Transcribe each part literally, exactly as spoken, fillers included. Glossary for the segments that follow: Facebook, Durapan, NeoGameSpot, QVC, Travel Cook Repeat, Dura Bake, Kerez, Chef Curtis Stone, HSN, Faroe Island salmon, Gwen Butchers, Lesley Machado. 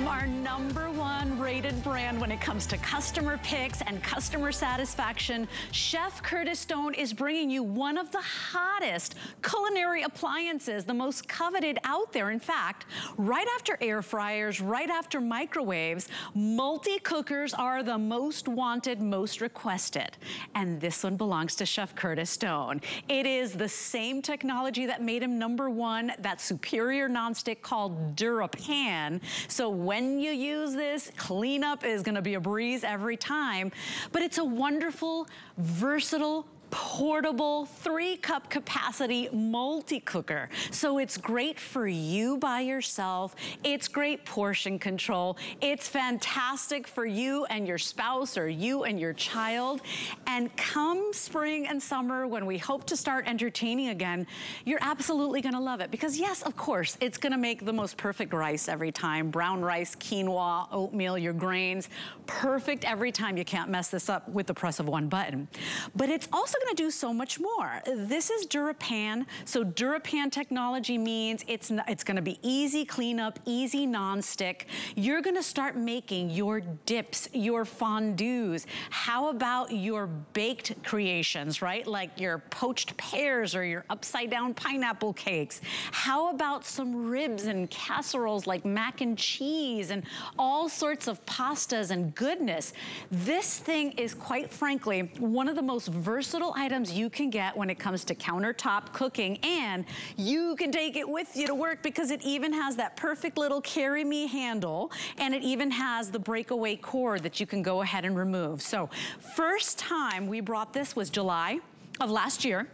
become our number one rated brand when it comes to customer picks and customer satisfaction. Chef Curtis Stone is bringing you one of the hottest culinary appliances, the most coveted out there. In fact, right after air fryers, right after microwaves, multi-cookers are the most wanted, most requested. And this one belongs to Chef Curtis Stone. It is the same technology that made him number one, that superior nonstick called Durapan. So when you use this, cleanup is gonna be a breeze every time. But it's a wonderful, versatile, portable, three cup capacity multi-cooker. So it's great for you by yourself. It's great portion control. It's fantastic for you and your spouse or you and your child. And come spring and summer when we hope to start entertaining again, you're absolutely gonna love it. Because yes, of course, it's gonna make the most perfect rice every time. Brown rice, quinoa, oatmeal, your grains. Perfect every time. You can't mess this up with the press of one button. But it's also gonna do so much more. This is Durapan. So Durapan technology means it's it's gonna be easy cleanup, easy nonstick. You're gonna start making your dips, your fondues. How about your baked creations, right? Like your poached pears or your upside down pineapple cakes. How about some ribs and casseroles like mac and cheese and all sorts of pastas and goodness. This thing is, quite frankly, one of the most versatile items you can get when it comes to countertop cooking, and you can take it with you to work because it even has that perfect little carry me handle, and it even has the breakaway cord that you can go ahead and remove. So first time we brought this was July of last year.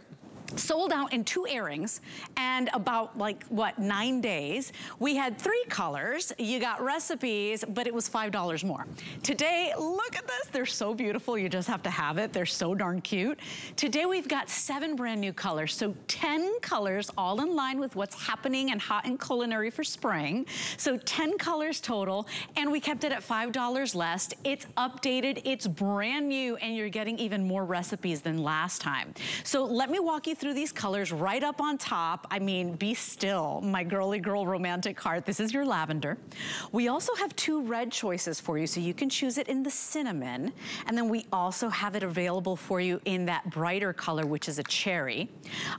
Sold out in two airings and about like what, nine days. We had three colors, you got recipes, but it was five dollars more. Today, look at this, they're so beautiful, you just have to have it, they're so darn cute. Today we've got seven brand new colors, so ten colors all in line with what's happening and hot and culinary for spring. So ten colors total, and we kept it at five dollars less. It's updated, it's brand new, and you're getting even more recipes than last time. So let me walk you through these colors right up on top. I mean, be still, my girly girl romantic heart. This is your lavender. We also have two red choices for you, so you can choose it in the cinnamon. And then we also have it available for you in that brighter color, which is a cherry.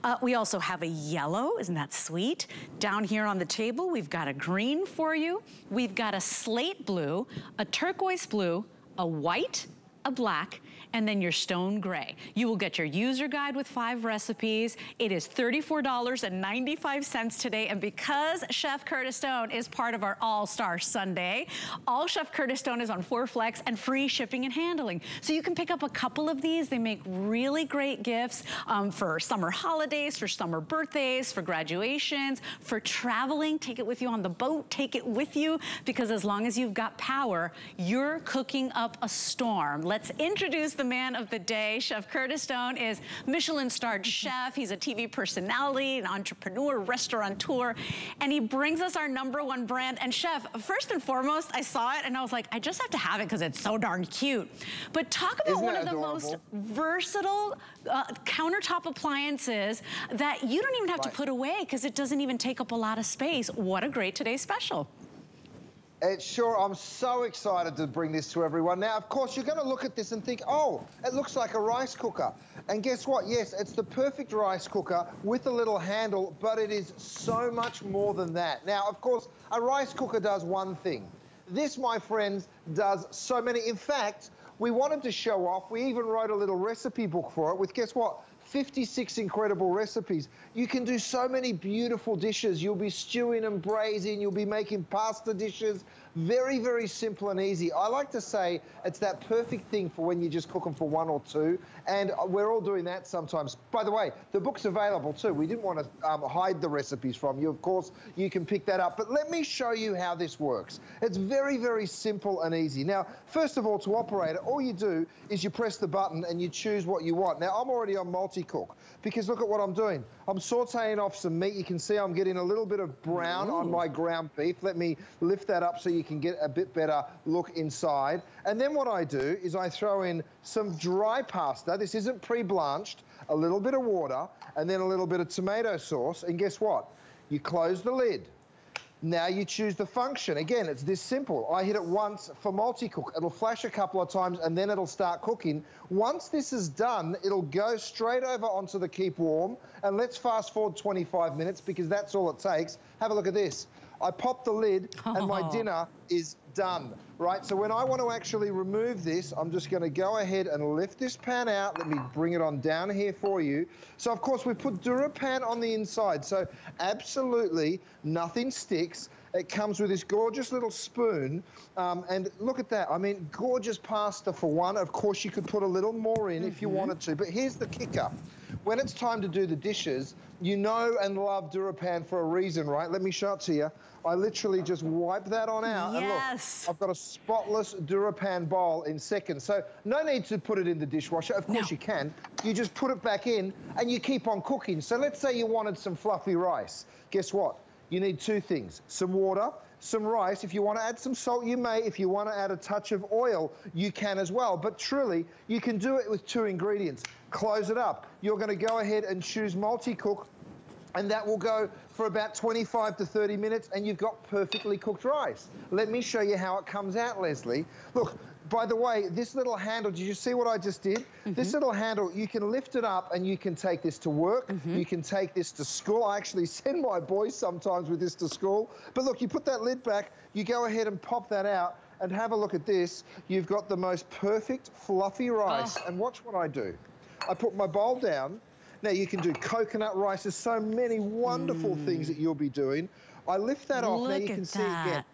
Uh, we also have a yellow, isn't that sweet? Down here on the table, we've got a green for you. We've got a slate blue, a turquoise blue, a white, a black, and then your stone gray. You will get your user guide with five recipes. It is thirty-four ninety-five today, and because Chef Curtis Stone is part of our All-Star Sunday, all Chef Curtis Stone is on four flex and free shipping and handling. So you can pick up a couple of these. They make really great gifts um, for summer holidays, for summer birthdays, for graduations, for traveling. Take it with you on the boat, take it with you, because as long as you've got power, you're cooking up a storm. Let's introduce the man of the day. Chef Curtis Stone is Michelin-starred chef. He's a T V personality, an entrepreneur, restaurateur, and he brings us our number one brand. And Chef, first and foremost, I saw it and I was like, I just have to have it because it's so darn cute. But talk about one of the most versatile uh, countertop appliances that you don't even have to put away because it doesn't even take up a lot of space. What a great today's special. It's sure, I'm so excited to bring this to everyone. Now, of course, you're going to look at this and think, oh, it looks like a rice cooker. And guess what? Yes, it's the perfect rice cooker with a little handle, but it is so much more than that. Now, of course, a rice cooker does one thing. This, my friends, does so many. In fact, we wanted to show off. We even wrote a little recipe book for it with, guess what? fifty-six incredible recipes. You can do so many beautiful dishes. You'll be stewing and braising. You'll be making pasta dishes. Very, very simple and easy. I like to say it's that perfect thing for when you're just cooking for one or two. And we're all doing that sometimes. By the way, the book's available too. We didn't want to um, hide the recipes from you. Of course, you can pick that up. But let me show you how this works. It's very, very simple and easy. Now, first of all, to operate it, all you do is you press the button and you choose what you want. Now, I'm already on multi cook because look at what I'm doing. I'm sauteing off some meat. You can see I'm getting a little bit of brown Ooh. on my ground beef. Let me lift that up so you can get a bit better look inside. And then what I do is I throw in some dry pasta. This isn't pre-blanched. A little bit of water and then a little bit of tomato sauce. And guess what? You close the lid. Now you choose the function. Again, it's this simple. I hit it once for multi-cook. It'll flash a couple of times and then it'll start cooking. Once this is done, it'll go straight over onto the keep warm. And let's fast forward twenty-five minutes because that's all it takes. Have a look at this. I pop the lid and my dinner is done, right? So when I want to actually remove this, I'm just going to go ahead and lift this pan out. Let me bring it on down here for you. So, of course, we put Durapan on the inside. So absolutely nothing sticks. It comes with this gorgeous little spoon. Um, and look at that. I mean, gorgeous pasta for one. Of course, you could put a little more in mm-hmm. if you wanted to. But here's the kicker. When it's time to do the dishes, you know and love Durapan for a reason, right? Let me show it to you. I literally just wipe that on out. Yes. And look, I've got a spotless Durapan bowl in seconds. So no need to put it in the dishwasher. Of course no. you can. You just put it back in and you keep on cooking. So let's say you wanted some fluffy rice. Guess what? You need two things, some water, some rice. If you want to add some salt, you may. If you want to add a touch of oil, you can as well. But truly, you can do it with two ingredients. Close it up. You're going to go ahead and choose multi-cook, and that will go for about twenty-five to thirty minutes, and you've got perfectly cooked rice. Let me show you how it comes out, Leslie. Look. By the way, this little handle, did you see what I just did? Mm-hmm. This little handle, you can lift it up and you can take this to work. Mm-hmm. You can take this to school. I actually send my boys sometimes with this to school. But look, you put that lid back, you go ahead and pop that out and have a look at this. You've got the most perfect fluffy rice. Oh. And watch what I do. I put my bowl down. Now you can do coconut rice. There's so many wonderful mm. things that you'll be doing. I lift that off. Look now you can that. see again.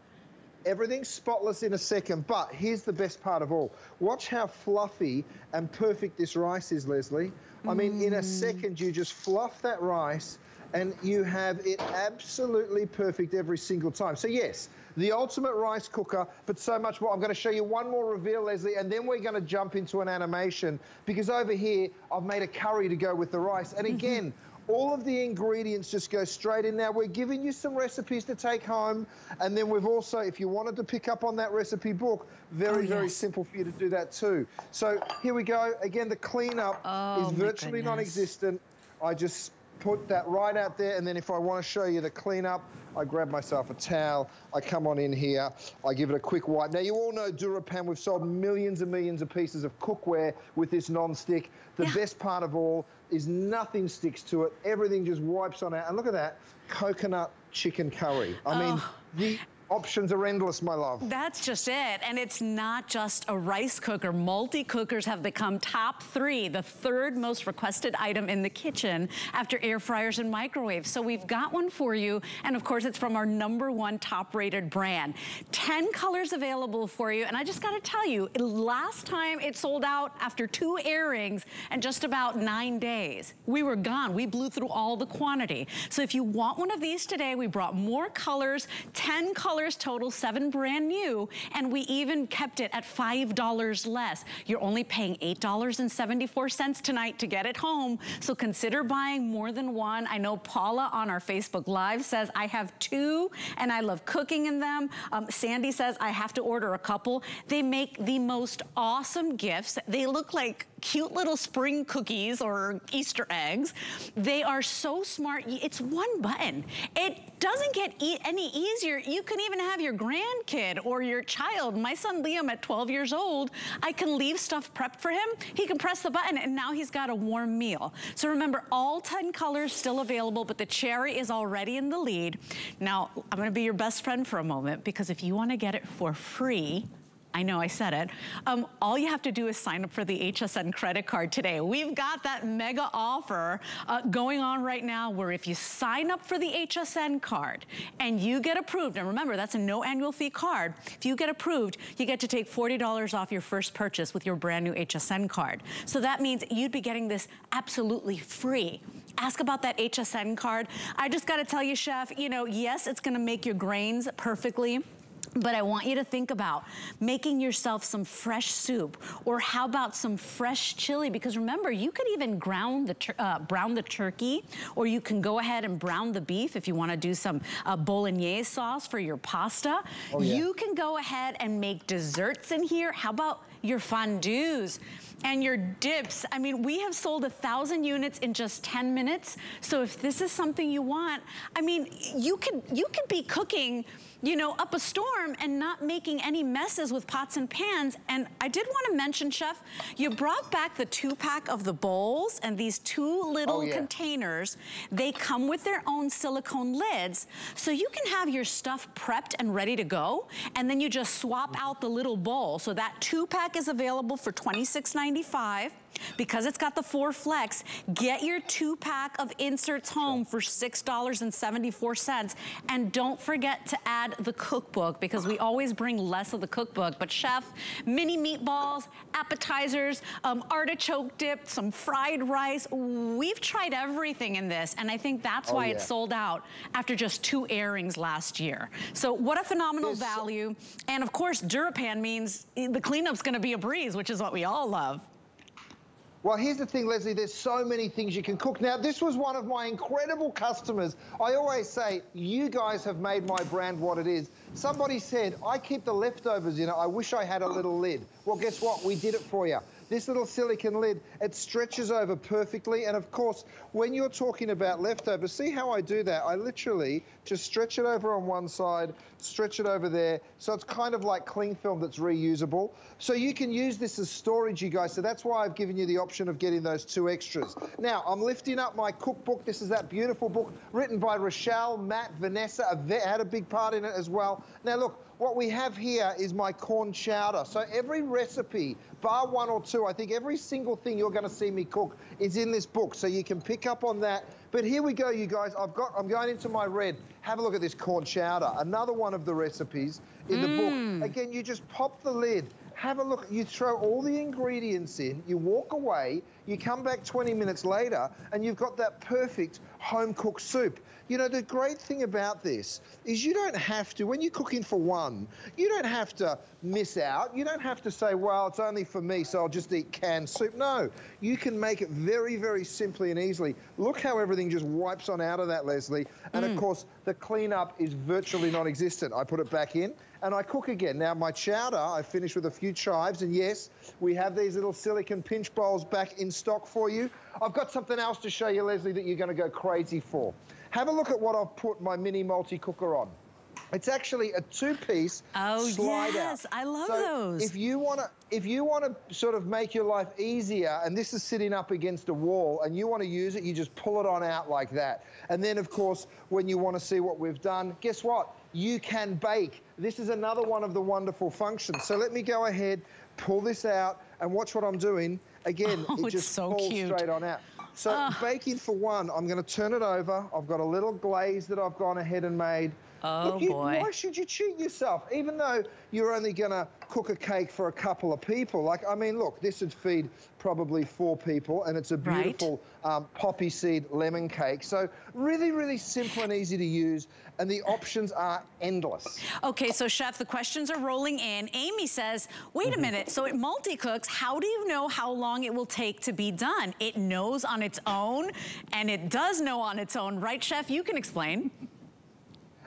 Everything's spotless in a second, but here's the best part of all. Watch how fluffy and perfect this rice is, Leslie. Mm. I mean, in a second, you just fluff that rice and you have it absolutely perfect every single time. So yes, the ultimate rice cooker, but so much more. I'm gonna show you one more reveal, Leslie, and then we're gonna jump into an animation because over here, I've made a curry to go with the rice. And again, all of the ingredients just go straight in. Now, we're giving you some recipes to take home. And then we've also, if you wanted to pick up on that recipe book, very, oh, yes. very simple for you to do that too. So here we go. Again, the cleanup oh, is virtually non-existent. I just put that right out there. And then if I want to show you the cleanup, I grab myself a towel. I come on in here. I give it a quick wipe. Now, you all know Durapan. We've sold millions and millions of pieces of cookware with this non-stick. The yeah. best part of all is nothing sticks to it. Everything just wipes on out. And look at that, coconut chicken curry. I oh. mean, the options are endless, my love. That's just it. And it's not just a rice cooker. Multi-cookers have become top three, the third most requested item in the kitchen after air fryers and microwaves. So we've got one for you. And of course, it's from our number one top rated brand. ten colors available for you. And I just got to tell you, last time it sold out after two airings and just about nine days. We were gone. We blew through all the quantity. So if you want one of these today, we brought more colors, ten colors. Total seven brand new, and we even kept it at five dollars less. You're only paying eight dollars and seventy-four cents tonight to get it home. So consider buying more than one. I know Paula on our Facebook Live says I have two, and I love cooking in them. Um, Sandy says I have to order a couple. They make the most awesome gifts. They look like cute little spring cookies or Easter eggs. They are so smart. It's one button. It doesn't get e- any easier. You can even have your grandkid or your child. My son Liam at twelve years old, I can leave stuff prepped for him. He can press the button and now he's got a warm meal. So remember, all ten colors still available, but the cherry is already in the lead. Now, I'm gonna be your best friend for a moment because if you wanna get it for free, I know I said it. Um, all you have to do is sign up for the H S N credit card today. We've got that mega offer uh, going on right now where if you sign up for the H S N card and you get approved, and remember that's a no annual fee card, if you get approved, you get to take forty dollars off your first purchase with your brand new H S N card. So that means you'd be getting this absolutely free. Ask about that H S N card. I just gotta tell you, Chef, you know, yes, it's gonna make your grains perfectly, but I want you to think about making yourself some fresh soup, or how about some fresh chili? Because remember, you could even ground the uh, brown the turkey, or you can go ahead and brown the beef if you want to do some uh, bolognese sauce for your pasta. Oh, yeah. You can go ahead and make desserts in here. How about your fondues? and your dips. I mean, we have sold a thousand units in just ten minutes. So if this is something you want, I mean, you could you could be cooking, you know, up a storm and not making any messes with pots and pans. And I did want to mention, Chef, you brought back the two pack of the bowls and these two little oh, yeah. containers. They come with their own silicone lids. So you can have your stuff prepped and ready to go. And then you just swap out the little bowl. So that two pack is available for twenty-six ninety-five. Because it's got the four flex, get your two pack of inserts home for six dollars and seventy-four cents. And don't forget to add the cookbook, because we always bring less of the cookbook. But Chef, mini meatballs, appetizers, um, artichoke dip, some fried rice. We've tried everything in this. And I think that's why oh, yeah. it sold out after just two airings last year. So what a phenomenal it's value. And of course, Durapan means the cleanup's gonna be a breeze, which is what we all love. Well, here's the thing, Leslie, there's so many things you can cook. Now, this was one of my incredible customers. I always say, you guys have made my brand what it is. Somebody said, I keep the leftovers, you know, I wish I had a little lid. Well, guess what? We did it for you. This little silicone lid, it stretches over perfectly. And of course, when you're talking about leftovers, see how I do that? I literally just stretch it over on one side, stretch it over there. So it's kind of like cling film that's reusable. So you can use this as storage, you guys. So that's why I've given you the option of getting those two extras. Now, I'm lifting up my cookbook. This is that beautiful book written by Rochelle, Matt, Vanessa. I had a big part in it as well. Now, look, what we have here is my corn chowder. So every recipe, bar one or two, I think every single thing you're going to see me cook is in this book. So you can pick up on that. But here we go, you guys. I've got, I'm going into my red. Have a look at this corn chowder. Another one of the recipes in the mm. book. Again, you just pop the lid. Have a look. You throw all the ingredients in. You walk away. You come back twenty minutes later, and you've got that perfect home-cooked soup. You know, the great thing about this is you don't have to, when you're cooking for one, you don't have to miss out. You don't have to say, well, it's only for me, so I'll just eat canned soup. No, you can make it very, very simply and easily. Look how everything just wipes on out of that, Leslie. And, mm. of course, the cleanup is virtually non-existent. I put it back in, and I cook again. Now, my chowder, I finish with a few chives, and, yes, we have these little silicone pinch bowls back in stock for you. I've got something else to show you, Leslie, that you're going to go crazy for. Have a look at what I've put my mini multi-cooker on. It's actually a two-piece oh, slide yes. out. Oh, yes, I love so those. If you want to if you want to sort of make your life easier, and this is sitting up against a wall, and you want to use it, you just pull it on out like that. And then, of course, when you want to see what we've done, guess what? You can bake. This is another one of the wonderful functions. So let me go ahead, pull this out, and watch what I'm doing. Again, oh, it just so falls cute. straight on out. So uh. baking for one, I'm going to turn it over. I've got a little glaze that I've gone ahead and made. Oh, Look, you, boy. Why should you cheat yourself? Even though you're only going to cook a cake for a couple of people. Like, I mean, look, this would feed probably four people, and it's a beautiful right. um, poppy seed lemon cake. So really, really simple and easy to use, and the options are endless. Okay, so, Chef, the questions are rolling in. Amy says, wait a minute, so it multi-cooks. How do you know how long it will take to be done? It knows on its own, and it does know on its own. Right, Chef? You can explain.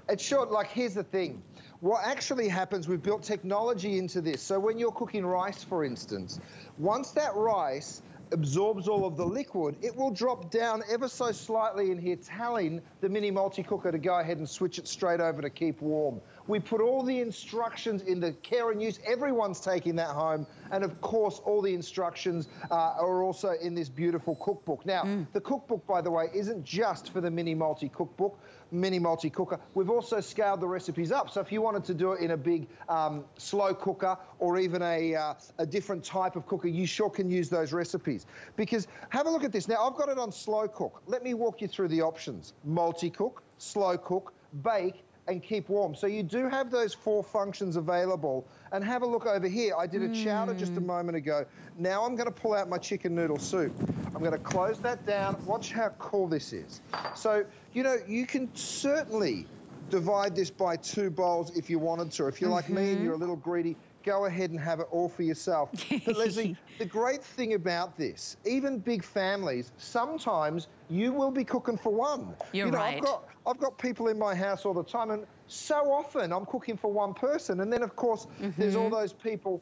It's short. Like, here's the thing. What actually happens, we've built technology into this. So when you're cooking rice, for instance, once that rice absorbs all of the liquid, it will drop down ever so slightly in here, telling the mini multi-cooker to go ahead and switch it straight over to keep warm. We put all the instructions in the care and use. Everyone's taking that home. And, of course, all the instructions uh, are also in this beautiful cookbook. Now, mm. the cookbook, by the way, isn't just for the mini multi-cookbook. mini multi-cooker. We've also scaled the recipes up. So if you wanted to do it in a big um, slow cooker or even a, uh, a different type of cooker, you sure can use those recipes. Because have a look at this. Now, I've got it on slow cook. Let me walk you through the options. Multi-cook, slow cook, bake, and keep warm. So you do have those four functions available. And have a look over here. I did a mm. chowder just a moment ago. Now I'm going to pull out my chicken noodle soup. I'm going to close that down. Watch how cool this is. So, you know, you can certainly divide this by two bowls if you wanted to. If you're mm-hmm. like me and you're a little greedy, go ahead and have it all for yourself. But Leslie, the great thing about this, even big families, sometimes you will be cooking for one. You're you know, right. I've got, I've got people in my house all the time, and so often I'm cooking for one person. And then, of course, mm-hmm. there's all those people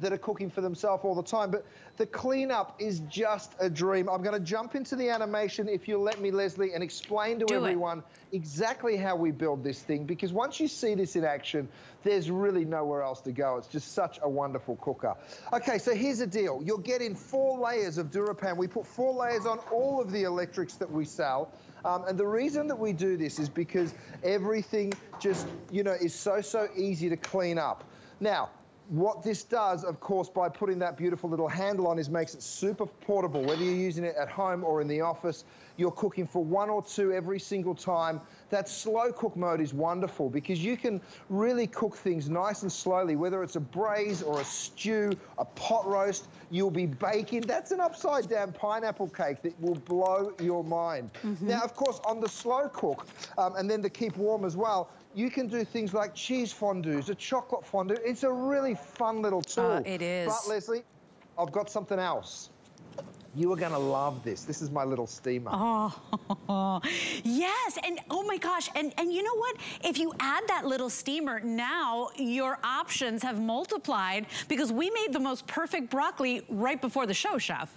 that are cooking for themselves all the time. But the cleanup is just a dream. I'm going to jump into the animation, if you'll let me, Leslie, and explain to Do everyone it. exactly how we build this thing. Because once you see this in action, there's really nowhere else to go. It's just such a wonderful cooker. Okay, so here's the deal. You'll get in four layers of Durapan. We put four layers on all of the electrics that we sell. Um, and the reason that we do this is because everything just, you know, is so, so easy to clean up. Now, what this does, of course, by putting that beautiful little handle on, is makes it super portable. Whether you're using it at home or in the office, you're cooking for one or two every single time. That slow cook mode is wonderful because you can really cook things nice and slowly, whether it's a braise or a stew, a pot roast, you'll be baking. That's an upside down pineapple cake that will blow your mind. Mm-hmm. Now, of course, on the slow cook, um, and then to keep warm as well, you can do things like cheese fondues, a chocolate fondue. It's a really fun little tool. Uh, it is. But, Leslie, I've got something else. You are going to love this. This is my little steamer. Oh, yes. And oh my gosh. And, and you know what? If you add that little steamer, now your options have multiplied because we made the most perfect broccoli right before the show, Chef.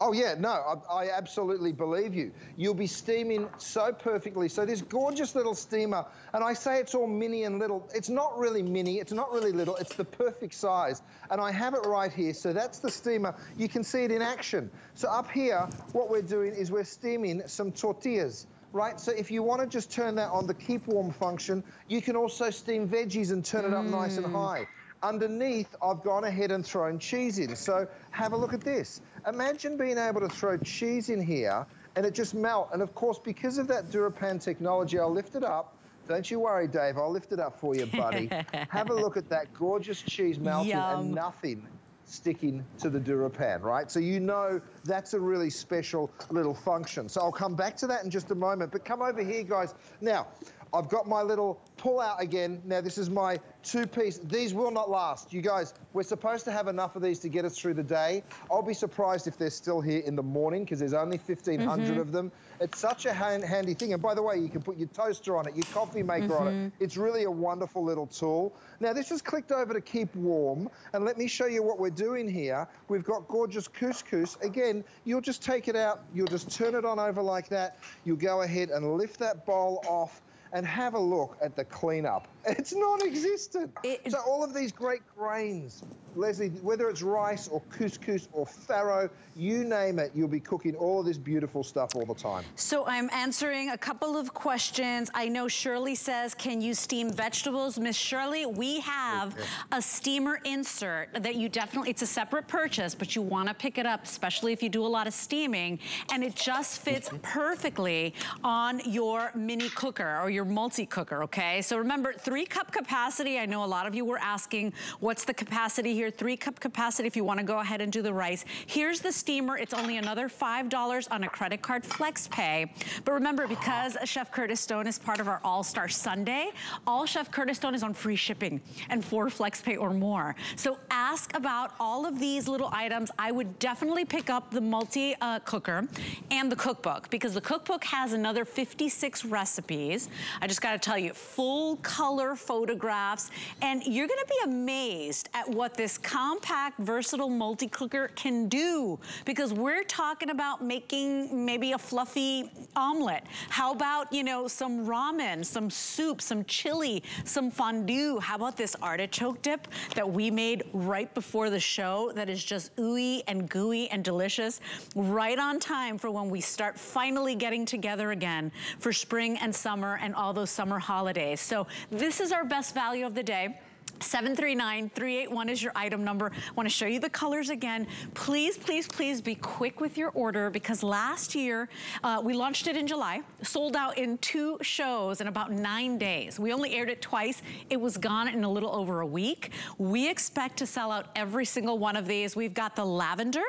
Oh yeah, no, I, I absolutely believe you. You'll be steaming so perfectly. So this gorgeous little steamer, and I say it's all mini and little. It's not really mini, it's not really little, it's the perfect size. And I have it right here, so that's the steamer. You can see it in action. So up here, what we're doing is we're steaming some tortillas. Right, so if you want to just turn that on the keep warm function, you can also steam veggies and turn it up mm. nice and high. Underneath, I've gone ahead and thrown cheese in. So have a look at this. Imagine being able to throw cheese in here and it just melt. And of course, because of that Durapan technology, I'll lift it up. Don't you worry, Dave, I'll lift it up for you, buddy. Have a look at that gorgeous cheese melting Yum. and nothing sticking to the Durapan, right? So you know that's a really special little function. So I'll come back to that in just a moment, but come over here, guys. Now, I've got my little pull out again. Now, this is my two-piece. These will not last. You guys, we're supposed to have enough of these to get us through the day. I'll be surprised if they're still here in the morning because there's only fifteen hundred mm-hmm. of them. It's such a hand handy thing. And by the way, you can put your toaster on it, your coffee maker mm-hmm. on it. It's really a wonderful little tool. Now, this is clicked over to keep warm. And let me show you what we're doing here. We've got gorgeous couscous. Again, you'll just take it out. You'll just turn it on over like that. You'll go ahead and lift that bowl off and have a look at the cleanup. It's non-existent. It, so all of these great grains, Leslie, whether it's rice or couscous or farro, you name it, you'll be cooking all of this beautiful stuff all the time. So I'm answering a couple of questions. I know Shirley says, can you steam vegetables? Miss Shirley, we have okay. a steamer insert that you definitely, it's a separate purchase, but you wanna pick it up, especially if you do a lot of steaming, and it just fits perfectly on your mini cooker or your multi-cooker, okay? So remember, three cup capacity. I know a lot of you were asking, what's the capacity here? Three cup capacity if you want to go ahead and do the rice. Here's the steamer. It's only another five dollars on a credit card flex pay. But remember, because Chef Curtis Stone is part of our All-Star Sunday, all Chef Curtis Stone is on free shipping and four flex pay or more. So ask about all of these little items. I would definitely pick up the multi uh, cooker and the cookbook because the cookbook has another fifty-six recipes. I just got to tell you, full color photographs, and you're going to be amazed at what this compact, versatile multi-cooker can do, because we're talking about making maybe a fluffy omelet. How about, you know, some ramen, some soup, some chili, some fondue? How about this artichoke dip that we made right before the show that is just ooey and gooey and delicious, right on time for when we start finally getting together again for spring and summer and all those summer holidays. So this is our best value of the day. seven three nine three eight one is your item number. I want to show you the colors again. Please, please, please be quick with your order, because last year, uh, we launched it in July, sold out in two shows in about nine days. We only aired it twice. It was gone in a little over a week. We expect to sell out every single one of these. We've got the lavender.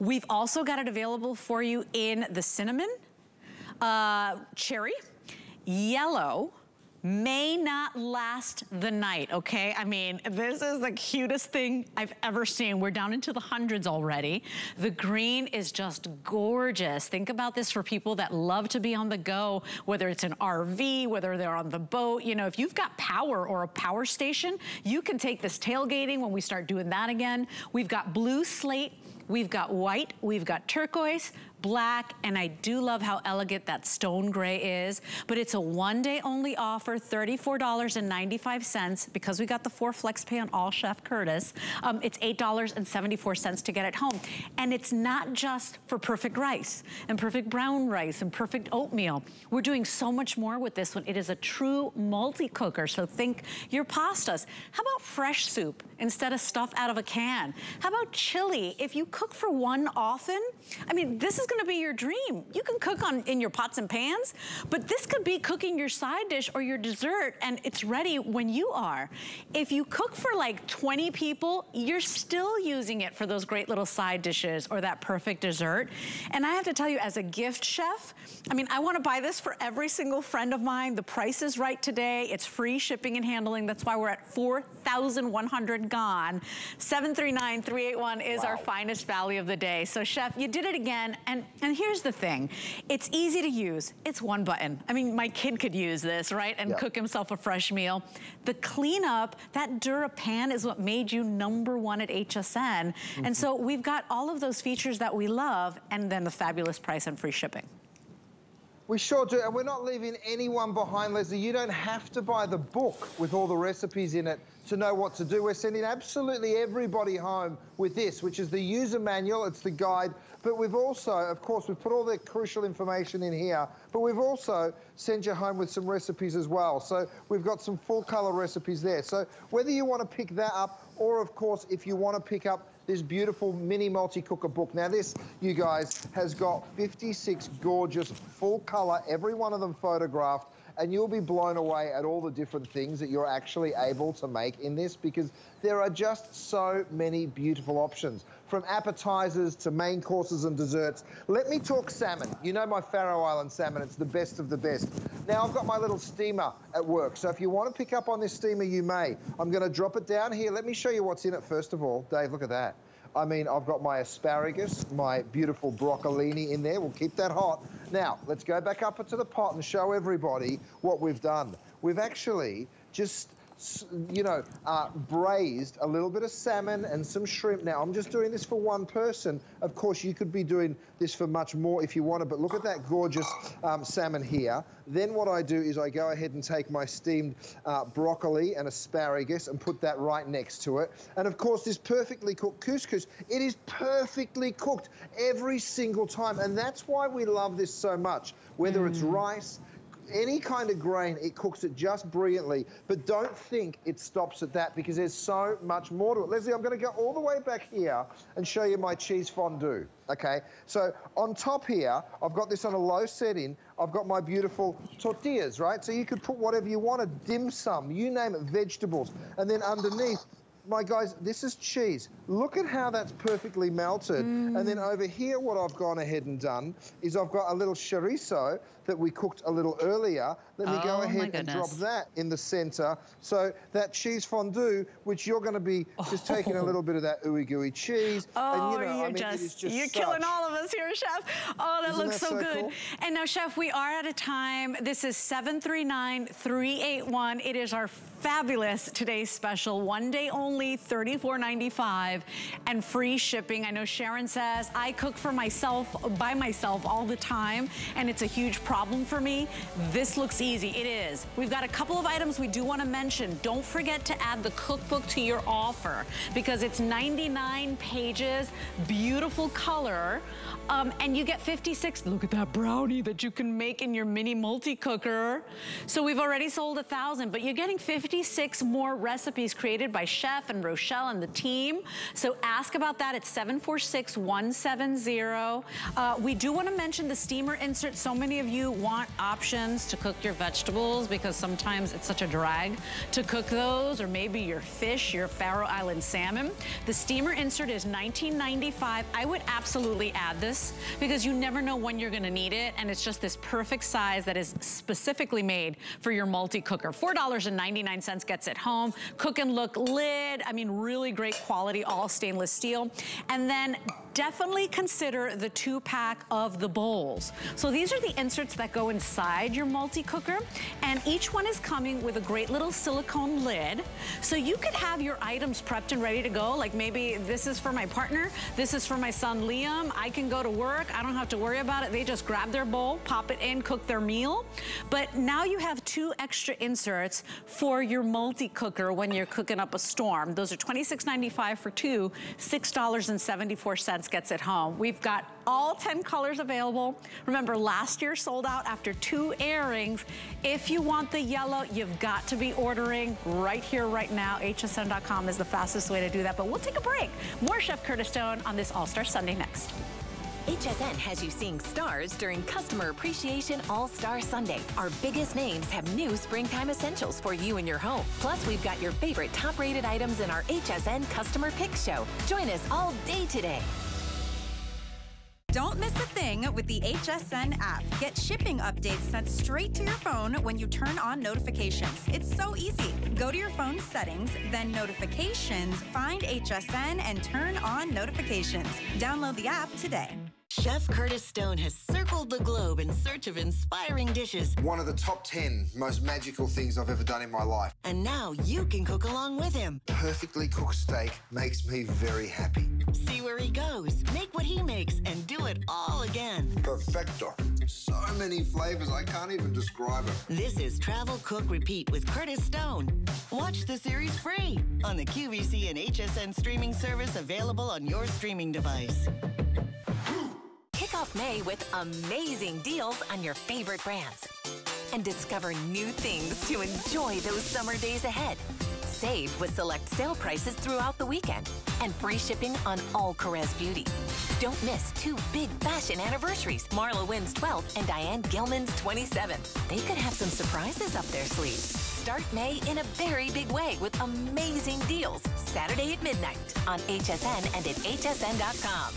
We've also got it available for you in the cinnamon, uh, cherry, yellow, may not last the night, okay? I mean, this is the cutest thing I've ever seen. We're down into the hundreds already. The green is just gorgeous. Think about this for people that love to be on the go, whether it's an R V, whether they're on the boat. You know, if you've got power or a power station, you can take this tailgating when we start doing that again. We've got blue slate, we've got white, we've got turquoise, black, and I do love how elegant that stone gray is, but it's a one day only offer, thirty-four ninety-five, because we got the four flex pay on all Chef Curtis. Um, it's eight dollars and seventy-four cents to get it home. And it's not just for perfect rice and perfect brown rice and perfect oatmeal. We're doing so much more with this one. It is a true multi-cooker, so think your pastas. How about fresh soup instead of stuff out of a can? How about chili? If you cook for one often, I mean, this is gonna be your dream. You can cook on in your pots and pans, but this could be cooking your side dish or your dessert, and it's ready when you are. If you cook for like twenty people, you're still using it for those great little side dishes or that perfect dessert. And I have to tell you, as a gift chef, I mean, I wanna buy this for every single friend of mine. The price is right today. It's free shipping and handling. That's why we're at four thousand one hundred gone. seven three nine, three eight one is wow. Our finest value of the day. So Chef, you did it again. And, and here's the thing, it's easy to use. It's one button. I mean, my kid could use this, right? And yeah. cook himself a fresh meal. The cleanup, that Durapan is what made you number one at H S N. Mm-hmm. And so we've got all of those features that we love, and then the fabulous price and free shipping. We sure do, and we're not leaving anyone behind, Leslie. You don't have to buy the book with all the recipes in it to know what to do. We're sending absolutely everybody home with this, which is the user manual, it's the guide, but we've also, of course, we've put all the crucial information in here, but we've also sent you home with some recipes as well. So we've got some full color recipes there. So whether you want to pick that up, or of course, if you want to pick up this beautiful mini multi-cooker book. Now this, you guys, has got fifty-six gorgeous, full color, every one of them photographed, and you'll be blown away at all the different things that you're actually able to make in this, because there are just so many beautiful options, from appetizers to main courses and desserts. Let me talk salmon. You know my Faroe Island salmon, it's the best of the best. Now I've got my little steamer at work, so if you want to pick up on this steamer, you may. I'm gonna drop it down here. Let me show you what's in it first of all. Dave, look at that. I mean, I've got my asparagus, my beautiful broccolini in there. We'll keep that hot. Now, let's go back up into the pot and show everybody what we've done. We've actually just, you know, uh, braised a little bit of salmon and some shrimp. Now, I'm just doing this for one person. Of course, you could be doing this for much more if you wanted, but look at that gorgeous um, salmon here. Then what I do is I go ahead and take my steamed uh, broccoli and asparagus and put that right next to it. And of course, this perfectly cooked couscous, it is perfectly cooked every single time. And that's why we love this so much, whether mm. it's rice, any kind of grain, it cooks it just brilliantly. But don't think it stops at that, because there's so much more to it. Leslie, I'm going to go all the way back here and show you my cheese fondue, okay? So on top here, I've got this on a low setting. I've got my beautiful tortillas, right? So you could put whatever you want, a dim sum, you name it, vegetables. And then underneath, my guys, this is cheese. Look at how that's perfectly melted. Mm. And then over here, what I've gone ahead and done is I've got a little chorizo that we cooked a little earlier. Let me oh, go ahead and drop that in the center. So that cheese fondue, which you're going to be oh. just taking a little bit of that ooey gooey cheese. Oh, and, you know, you're I mean, just, just you're such... killing all of us here, Chef. Oh, that Isn't looks that so, so good. Cool? And now, Chef, we are out of time. This is seven three nine, three eight one. It is our fabulous today's special, one day only, thirty-four ninety-five, and free shipping. I know Sharon says, I cook for myself, by myself all the time, and it's a huge problem. problem for me. This looks easy. It is. We've got a couple of items we do want to mention. Don't forget to add the cookbook to your offer, because it's ninety-nine pages, beautiful color, um, and you get fifty-six. Look at that brownie that you can make in your mini multi-cooker. So we've already sold a thousand, but you're getting fifty-six more recipes created by Chef Chef and Rochelle and the team. So ask about that at seven four six, one seven zero. Uh, we do want to mention the steamer insert. So many of you want options to cook your vegetables because sometimes it's such a drag to cook those, or maybe your fish, your Faroe Island salmon. The steamer insert is nineteen ninety-five. I would absolutely add this because you never know when you're going to need it, and it's just this perfect size that is specifically made for your multi-cooker. four ninety-nine gets it home. Cook and Look lid. I mean, really great quality, all stainless steel. And then definitely consider the two pack of the bowls. So these are the inserts that go inside your multi-cooker, and each one is coming with a great little silicone lid. So you could have your items prepped and ready to go. Like maybe this is for my partner, this is for my son Liam. I can go to work, I don't have to worry about it. They just grab their bowl, pop it in, cook their meal. But now you have two extra inserts for your multi-cooker when you're cooking up a storm. Those are twenty-six ninety-five for two, six seventy-four gets it home. We've got all ten colors available. Remember, last year sold out after two airings. If you want the yellow, you've got to be ordering right here, right now. H S N dot com is the fastest way to do that. But we'll take a break. More Chef Curtis Stone on this All-Star Sunday next. H S N has you seeing stars during Customer Appreciation All-Star Sunday. Our biggest names have new springtime essentials for you and your home. Plus, we've got your favorite top-rated items in our H S N Customer Pick Show. Join us all day today. Don't miss a thing with the H S N app. Get shipping updates sent straight to your phone when you turn on notifications. It's so easy. Go to your phone settings, then notifications, find H S N, and turn on notifications. Download the app today. Chef Curtis Stone has circled the globe in search of inspiring dishes. One of the top ten most magical things I've ever done in my life. And now you can cook along with him. Perfectly cooked steak makes me very happy. See where he goes, make what he makes, and do it all again. Perfecto. So many flavors, I can't even describe them. This is Travel Cook Repeat with Curtis Stone. Watch the series free on the Q V C and H S N streaming service available on your streaming device. Kick off May with amazing deals on your favorite brands and discover new things to enjoy those summer days ahead. Save with select sale prices throughout the weekend and free shipping on all Kerez Beauty. Don't miss two big fashion anniversaries, Marla Wynn's twelfth and Diane Gilman's twenty-seventh. They could have some surprises up their sleeves. Start May in a very big way with amazing deals Saturday at midnight on H S N and at H S N dot com.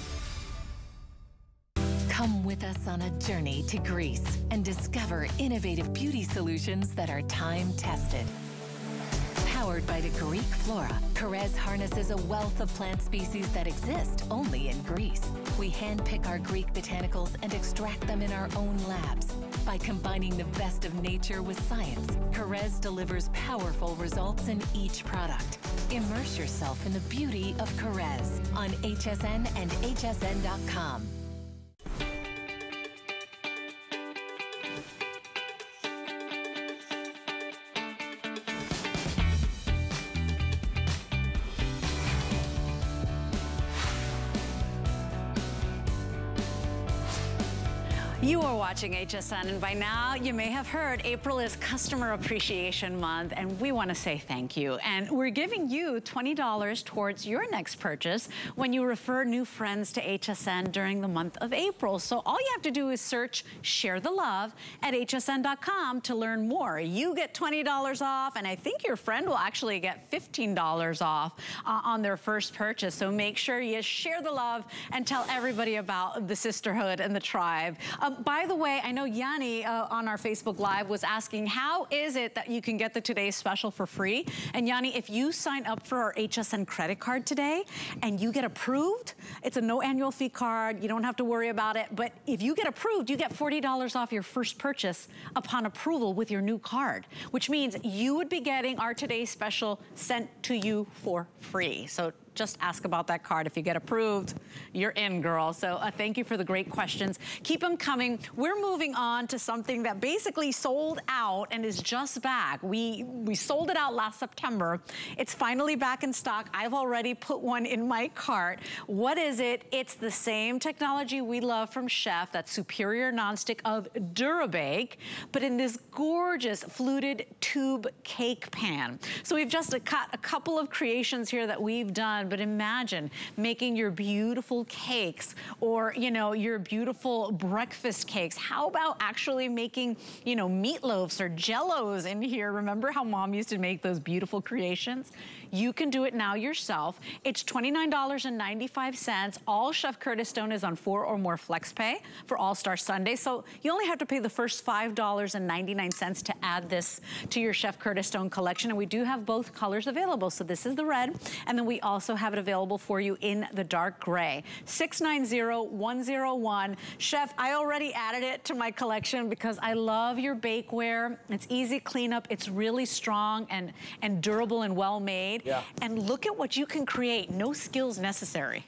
Come with us on a journey to Greece and discover innovative beauty solutions that are time-tested. Powered by the Greek flora, Kerez harnesses a wealth of plant species that exist only in Greece. We handpick our Greek botanicals and extract them in our own labs. By combining the best of nature with science, Kerez delivers powerful results in each product. Immerse yourself in the beauty of Kerez on H S N and H S N dot com. You are watching H S N, and by now you may have heard April is Customer Appreciation Month, and we want to say thank you. And we're giving you twenty dollars towards your next purchase when you refer new friends to H S N during the month of April. So all you have to do is search Share the Love at H S N dot com to learn more. You get twenty dollars off, and I think your friend will actually get fifteen dollars off uh, on their first purchase. So make sure you share the love and tell everybody about the sisterhood and the tribe. Um, By the way, I know Yanni uh, on our Facebook Live was asking, how is it that you can get the today's special for free? And Yanni, if you sign up for our H S N credit card today and you get approved, it's a no annual fee card, you don't have to worry about it, but if you get approved, you get forty dollars off your first purchase upon approval with your new card, which means you would be getting our today's special sent to you for free. So just ask about that card. If you get approved, you're in, girl. So uh, thank you for the great questions. Keep them coming. We're moving on to something that basically sold out and is just back. We, we sold it out last September. It's finally back in stock. I've already put one in my cart. What is it? It's the same technology we love from Chef, that superior nonstick of Dura Bake, but in this gorgeous fluted tube cake pan. So we've just cut a couple of creations here that we've done, but imagine making your beautiful cakes or, you know, your beautiful breakfast cakes. How about actually making, you know, meatloafs or jellos in here? Remember how mom used to make those beautiful creations? You can do it now yourself. It's twenty-nine ninety-five. All Chef Curtis Stone is on four or more flex pay for All-Star Sunday. So you only have to pay the first five ninety-nine to add this to your Chef Curtis Stone collection. And we do have both colors available. So this is the red. And then we also have it available for you in the dark gray. six nine zero one zero one. Chef, I already added it to my collection because I love your bakeware. It's easy cleanup. It's really strong and, and durable and well-made. Yeah. And look at what you can create. No skills necessary.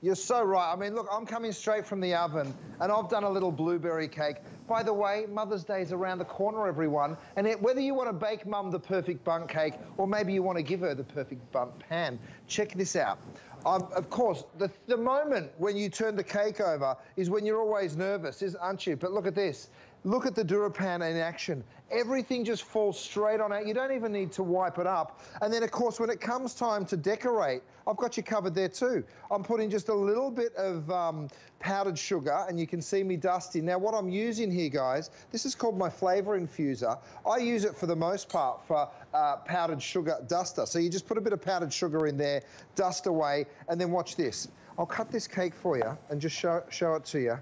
You're so right. I mean, look, I'm coming straight from the oven, and I've done a little blueberry cake. By the way, Mother's Day is around the corner, everyone. And it, whether you want to bake Mum the perfect bundt cake, or maybe you want to give her the perfect bundt pan, check this out. Um, of course, the, the moment when you turn the cake over is when you're always nervous, aren't you? But look at this. Look at the Durapan in action. Everything just falls straight on out. You don't even need to wipe it up. And then, of course, when it comes time to decorate, I've got you covered there too. I'm putting just a little bit of um, powdered sugar, and you can see me dusting. Now, what I'm using here, guys, this is called my flavor infuser. I use it for the most part for uh, powdered sugar duster. So you just put a bit of powdered sugar in there, dust away, and then watch this. I'll cut this cake for you and just show, show it to you.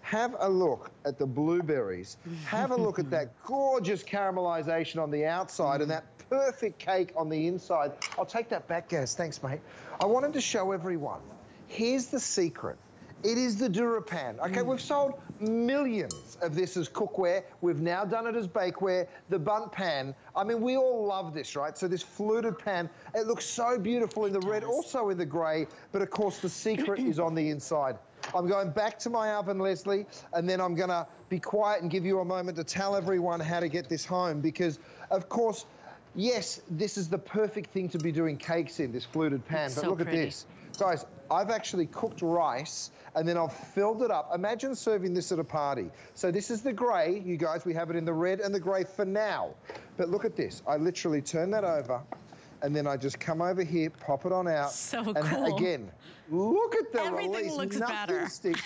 Have a look at the blueberries. Have a look at that gorgeous caramelization on the outside and that perfect cake on the inside. I'll take that back, Gaz. Thanks, mate. I wanted to show everyone. Here's the secret. It is the Durapan. Okay, we've sold millions of this as cookware. We've now done it as bakeware, the bundt pan. I mean, we all love this, right? So this fluted pan, it looks so beautiful in the red, also in the gray, but of course the secret is on the inside. I'm going back to my oven, Leslie, and then I'm going to be quiet and give you a moment to tell everyone how to get this home because, of course, yes, this is the perfect thing to be doing cakes in, this fluted pan, it's but so look pretty. At this. Guys, I've actually cooked rice and then I've filled it up. Imagine serving this at a party. So this is the grey, you guys. We have it in the red and the grey for now. But look at this. I literally turn that over. And then I just come over here, pop it on out. So and cool. Again, look at the Everything release. Everything looks Nothing better. Sticks.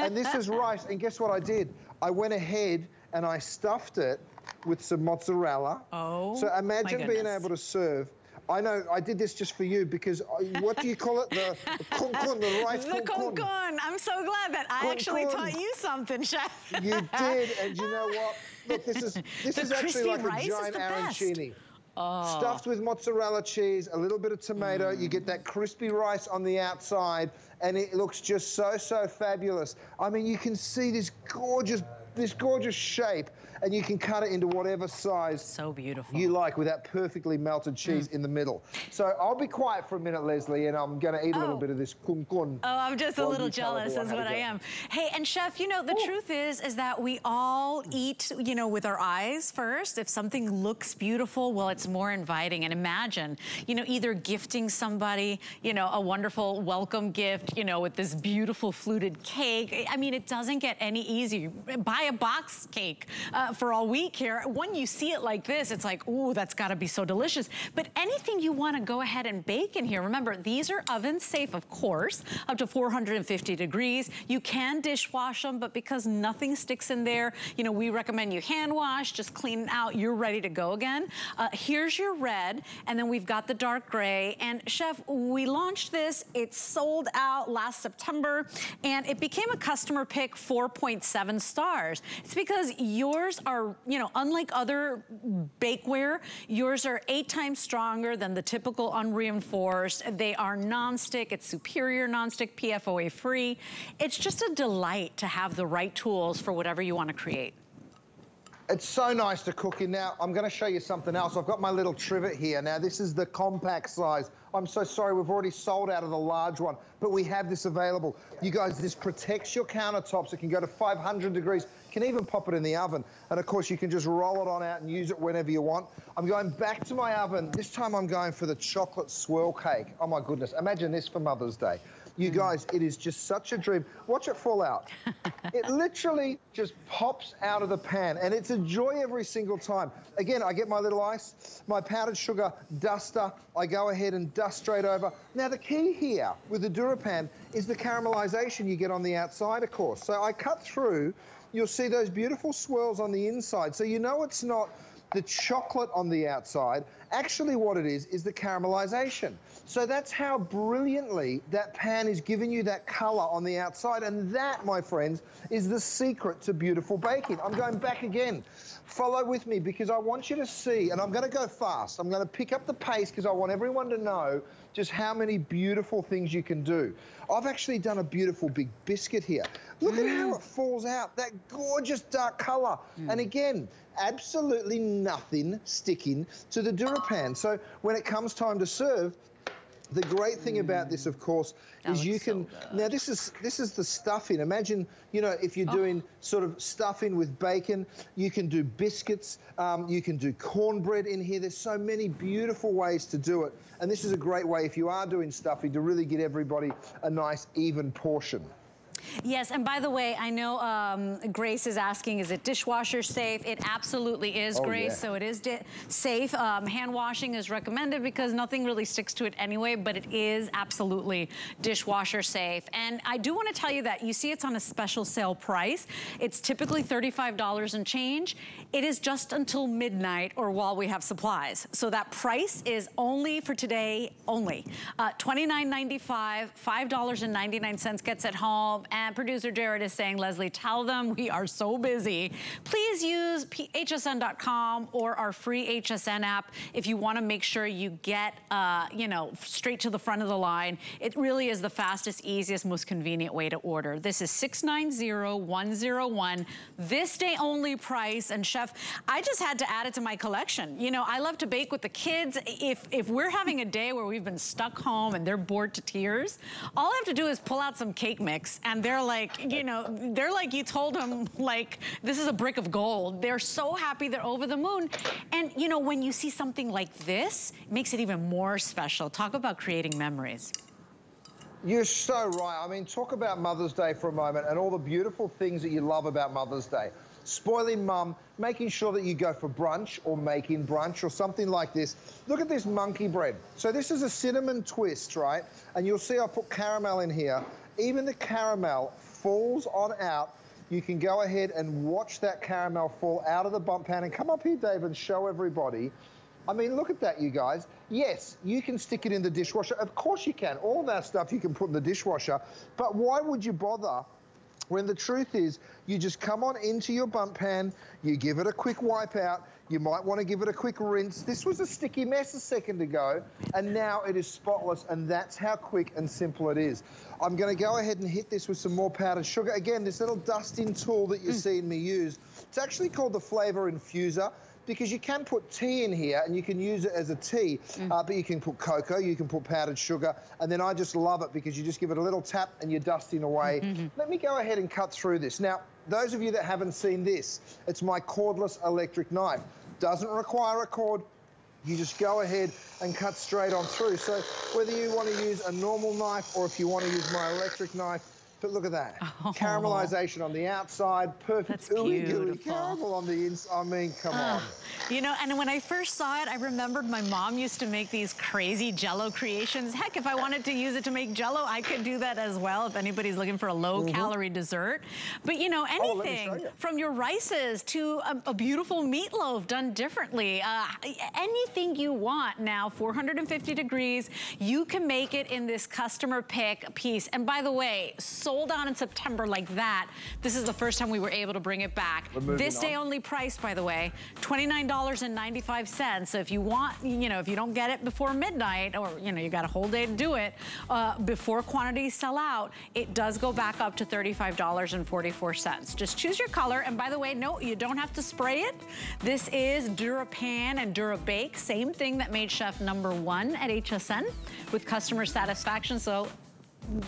And this is rice. And guess what I did? I went ahead and I stuffed it with some mozzarella. Oh, so imagine being able to serve. I know I did this just for you because I, what do you call it? The, the kun kun, the rice kun kun. The kun kun. I'm so glad that I kun actually kun. taught you something, Chef. You did, and you know what? Look, this is this the is actually like a giant arancini. Oh. Stuffed with mozzarella cheese, a little bit of tomato. Mm. You get that crispy rice on the outside, and it looks just so, so fabulous. I mean, you can see this gorgeous, this gorgeous shape, and you can cut it into whatever size so beautiful. you like with that perfectly melted cheese mm. in the middle. So I'll be quiet for a minute, Leslie, and I'm going to eat oh. a little bit of this kun kun. Oh, I'm just a little jealous is what I am. Hey, and Chef, you know, the Ooh. truth is, is that we all eat, you know, with our eyes first. If something looks beautiful, well, it's more inviting. And imagine, you know, either gifting somebody, you know, a wonderful welcome gift, you know, with this beautiful fluted cake. I mean, it doesn't get any easier. Buy a box cake. Uh, for all week here. When you see it like this, it's like, ooh, that's gotta be so delicious. But anything you wanna go ahead and bake in here, remember, these are oven safe, of course, up to four hundred fifty degrees. You can dishwash them, but because nothing sticks in there, you know, we recommend you hand wash, just clean it out, you're ready to go again. Uh, here's your red, and then we've got the dark gray. And Chef, we launched this, it sold out last September, and it became a customer pick four point seven stars. It's because yours are, you know, unlike other bakeware, yours are eight times stronger than the typical unreinforced. They are nonstick. It's superior nonstick, P F O A free. It's just a delight to have the right tools for whatever you want to create. It's so nice to cook in. Now, I'm going to show you something else. I've got my little trivet here. Now, this is the compact size. I'm so sorry, we've already sold out of the large one, but we have this available. You guys, this protects your countertops. It can go to five hundred degrees. You can even pop it in the oven. And, of course, you can just roll it on out and use it whenever you want. I'm going back to my oven. This time I'm going for the chocolate swirl cake. Oh, my goodness. Imagine this for Mother's Day. You guys, it is just such a dream. Watch it fall out. It literally just pops out of the pan, and it's a joy every single time. Again, I get my little ice, my powdered sugar duster. I go ahead and dust straight over. Now, the key here with the Durapan is the caramelization you get on the outside, of course. So I cut through. You'll see those beautiful swirls on the inside. So you know it's not the chocolate on the outside. Actually, what it is, is the caramelization. So that's how brilliantly that pan is giving you that color on the outside. And that, my friends, is the secret to beautiful baking. I'm going back again. Follow with me, because I want you to see, and I'm gonna go fast. I'm gonna pick up the pace, because I want everyone to know just how many beautiful things you can do. I've actually done a beautiful big biscuit here. Look mm. at how it falls out, that gorgeous dark color. Mm. And again, absolutely nothing sticking to the Durapan. So when it comes time to serve, the great thing mm. about this, of course, that is you can, so now this is this is the stuffing. Imagine, you know, if you're oh. doing sort of stuffing with bacon, you can do biscuits, um, you can do cornbread in here. There's so many beautiful ways to do it. And this is a great way, if you are doing stuffing, to really get everybody a nice even portion. Yes, and by the way, I know um, Grace is asking, is it dishwasher safe? It absolutely is, oh, Grace, yeah. so it is di safe. Um, hand washing is recommended because nothing really sticks to it anyway, but it is absolutely dishwasher safe. And I do want to tell you that you see it's on a special sale price. It's typically thirty-five dollars and change. It is just until midnight or while we have supplies. So that price is only for today only. Uh, twenty-nine ninety-five, five ninety-nine gets it home. And producer Jared is saying, Leslie, tell them we are so busy. Please use H S N dot com or our free H S N app if you want to make sure you get, uh, you know, straight to the front of the line. It really is the fastest, easiest, most convenient way to order. This is six nine zero one zero one, this day only price. And Chef, I just had to add it to my collection. You know, I love to bake with the kids. If, if we're having a day where we've been stuck home and they're bored to tears, all I have to do is pull out some cake mix and they're like, you know, they're like, you told them, like, this is a brick of gold. They're so happy, they're over the moon. And, you know, when you see something like this, it makes it even more special. Talk about creating memories. You're so right. I mean, talk about Mother's Day for a moment and all the beautiful things that you love about Mother's Day. Spoiling mum, making sure that you go for brunch or making brunch or something like this. Look at this monkey bread. So this is a cinnamon twist, right? And you'll see I put caramel in here. Even the caramel falls on out. You can go ahead and watch that caramel fall out of the bump pan. And come up here, Dave, and show everybody. I mean, look at that, you guys. Yes, you can stick it in the dishwasher. Of course you can. All that stuff you can put in the dishwasher. But why would you bother when the truth is you just come on into your bump pan, you give it a quick wipe out, you might want to give it a quick rinse. This was a sticky mess a second ago, and now it is spotless, and that's how quick and simple it is. I'm going to go ahead and hit this with some more powdered sugar. Again, this little dusting tool that you're mm. seeing me use, it's actually called the Flavor Infuser, because you can put tea in here, and you can use it as a tea, mm. uh, but you can put cocoa, you can put powdered sugar, and then I just love it because you just give it a little tap and you're dusting away. Mm-hmm. Let me go ahead and cut through this. Now, those of you that haven't seen this, it's my cordless electric knife. Doesn't require a cord. You just go ahead and cut straight on through. So whether you want to use a normal knife or if you want to use my electric knife, but look at that. Oh. Caramelization on the outside, perfect ooey gooey caramel on the inside. I mean, come uh, on. You know, and when I first saw it, I remembered my mom used to make these crazy Jell-O creations. Heck, if I wanted to use it to make Jell-O, I could do that as well if anybody's looking for a low-calorie mm-hmm. dessert. But, you know, anything oh, you. from your rices to a, a beautiful meatloaf done differently, uh, anything you want now, four hundred fifty degrees, you can make it in this customer pick piece. And by the way, so sold out in September like that, this is the first time we were able to bring it back. This day only price, by the way, twenty-nine ninety-five. So if you want, you know, if you don't get it before midnight, or, you know, you got a whole day to do it, uh, before quantities sell out, it does go back up to thirty-five forty-four. Just choose your color. And by the way, no, you don't have to spray it. This is Durapan and Dura Bake, same thing that made chef number one at H S N with customer satisfaction. So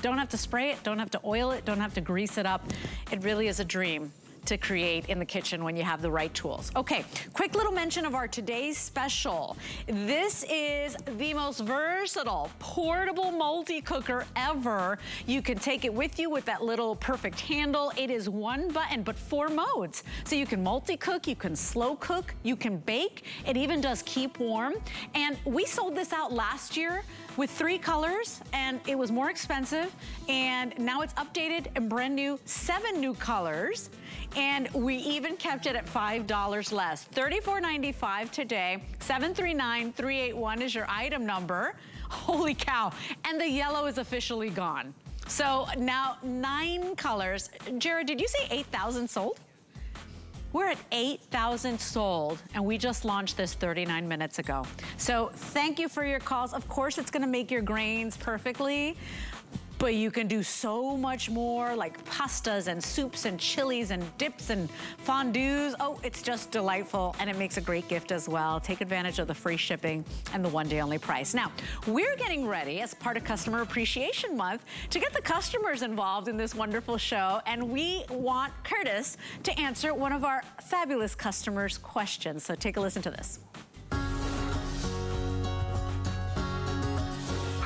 don't have to spray it, don't have to oil it, don't have to grease it up. It really is a dream to create in the kitchen when you have the right tools. Okay, quick little mention of our today's special. This is the most versatile portable multi-cooker ever. You can take it with you with that little perfect handle. It is one button, but four modes. So you can multi-cook, you can slow cook, you can bake. It even does keep warm. And we sold this out last year with three colors, and it was more expensive, and now it's updated and brand new, seven new colors, and we even kept it at five dollars less. thirty-four ninety-five today, seven three nine three eight one is your item number. Holy cow, and the yellow is officially gone. So now nine colors. Jared, did you say eight thousand sold? We're at eight thousand sold, and we just launched this thirty-nine minutes ago. So thank you for your calls. Of course, it's gonna make your grains perfectly, but you can do so much more, like pastas and soups and chilies and dips and fondues. Oh, it's just delightful, and it makes a great gift as well. Take advantage of the free shipping and the one day only price. Now, we're getting ready as part of Customer Appreciation Month to get the customers involved in this wonderful show, and we want Curtis to answer one of our fabulous customers' questions. So take a listen to this.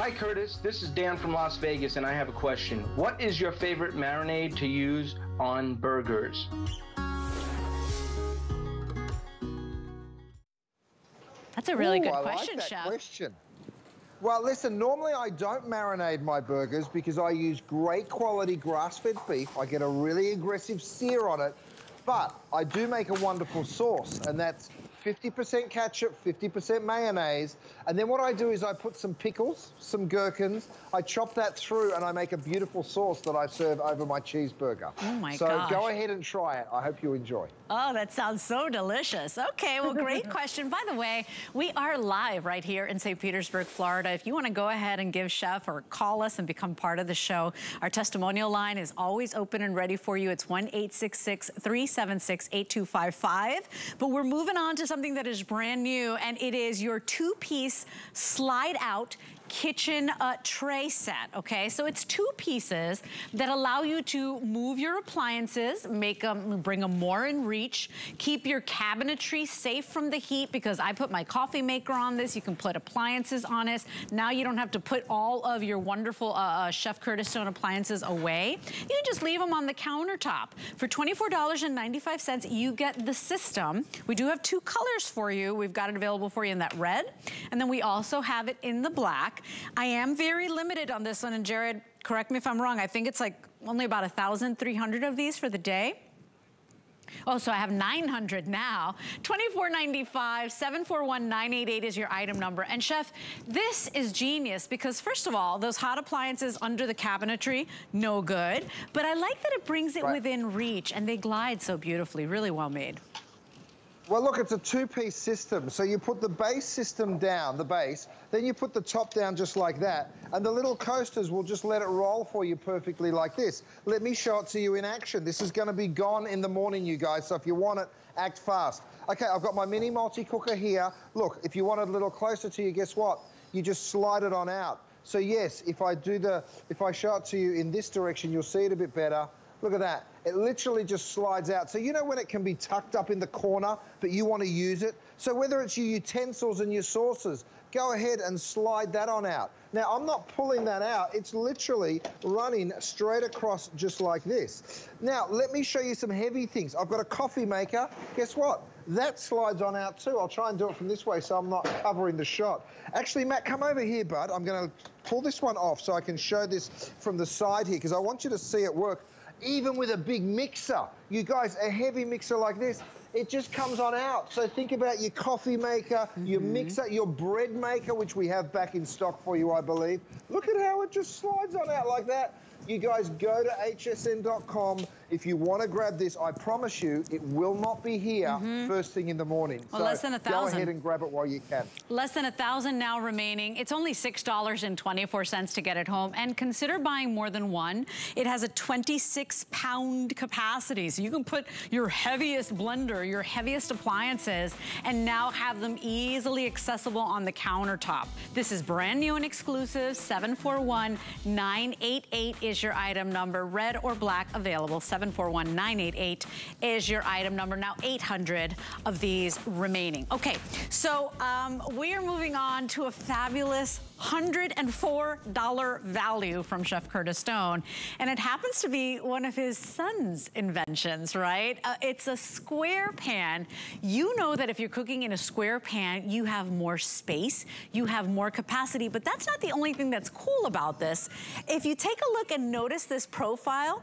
Hi Curtis, this is Dan from Las Vegas, and I have a question. What is your favorite marinade to use on burgers? That's a really Ooh, good I question, like that Chef. Question. Well, listen, normally I don't marinate my burgers because I use great quality grass-fed beef. I get a really aggressive sear on it, but I do make a wonderful sauce, and that's fifty percent ketchup, fifty percent mayonnaise, and then what I do is I put some pickles, some gherkins, I chop that through, and I make a beautiful sauce that I serve over my cheeseburger. Oh my gosh. So go ahead and try it. I hope you enjoy. Oh, that sounds so delicious. Okay, well, great question. By the way, we are live right here in Saint Petersburg, Florida. If you want to go ahead and give Chef or call us and become part of the show, our testimonial line is always open and ready for you. It's one eight six six, three seven six, eight two five five. But we're moving on to something that is brand new, and it is your two-piece slide out kitchen uh, tray set, okay? So it's two pieces that allow you to move your appliances, make them, bring them more in reach, keep your cabinetry safe from the heat, because I put my coffee maker on this, you can put appliances on it. Now you don't have to put all of your wonderful uh, uh, Chef Curtis Stone appliances away. You can just leave them on the countertop. For twenty-four ninety-five, you get the system. We do have two colors for you. We've got it available for you in that red, and then we also have it in the black. I am very limited on this one, and Jared, correct me if I'm wrong, I think it's like only about one thousand three hundred of these for the day. Oh, so I have nine hundred now. twenty-four ninety-five, seven four one nine eight eight is your item number. And Chef, this is genius because, first of all, those hot appliances under the cabinetry, no good. But I like that it brings it right within reach, and they glide so beautifully, really well made. Well, look, it's a two-piece system. So you put the base system down, the base, then you put the top down just like that, and the little coasters will just let it roll for you perfectly like this. Let me show it to you in action. This is gonna be gone in the morning, you guys, so if you want it, act fast. Okay, I've got my mini multi-cooker here. Look, if you want it a little closer to you, guess what? You just slide it on out. So yes, if I do the, if I show it to you in this direction, you'll see it a bit better. Look at that. It literally just slides out. So you know when it can be tucked up in the corner, but you want to use it? So whether it's your utensils and your sauces, go ahead and slide that on out. Now, I'm not pulling that out. It's literally running straight across just like this. Now, let me show you some heavy things. I've got a coffee maker. Guess what? That slides on out too. I'll try and do it from this way so I'm not covering the shot. Actually, Matt, come over here, bud. I'm going to pull this one off so I can show this from the side here because I want you to see it work. Even with a big mixer, you guys, a heavy mixer like this, it just comes on out. So think about your coffee maker, mm-hmm. your mixer, your bread maker, which we have back in stock for you, I believe. Look at how it just slides on out like that. You guys go to H S N dot com if you want to grab this. I promise you, it will not be here mm-hmm. first thing in the morning. Well, so less than a thousand. Go ahead and grab it while you can. Less than a thousand now remaining. It's only six dollars and twenty-four cents to get it home, and consider buying more than one. It has a twenty-six pound capacity, so you can put your heaviest blender, your heaviest appliances, and now have them easily accessible on the countertop. This is brand new and exclusive. seven four one nine eight eight is your item number. Red or black available. seven four one nine eight eight is your item number. Now eight hundred of these remaining. Okay, so um, we are moving on to a fabulous one hundred and four dollar value from Chef Curtis Stone. And it happens to be one of his son's inventions, right? Uh, it's a square pan. You know that if you're cooking in a square pan, you have more space, you have more capacity, but that's not the only thing that's cool about this. If you take a look and notice this profile,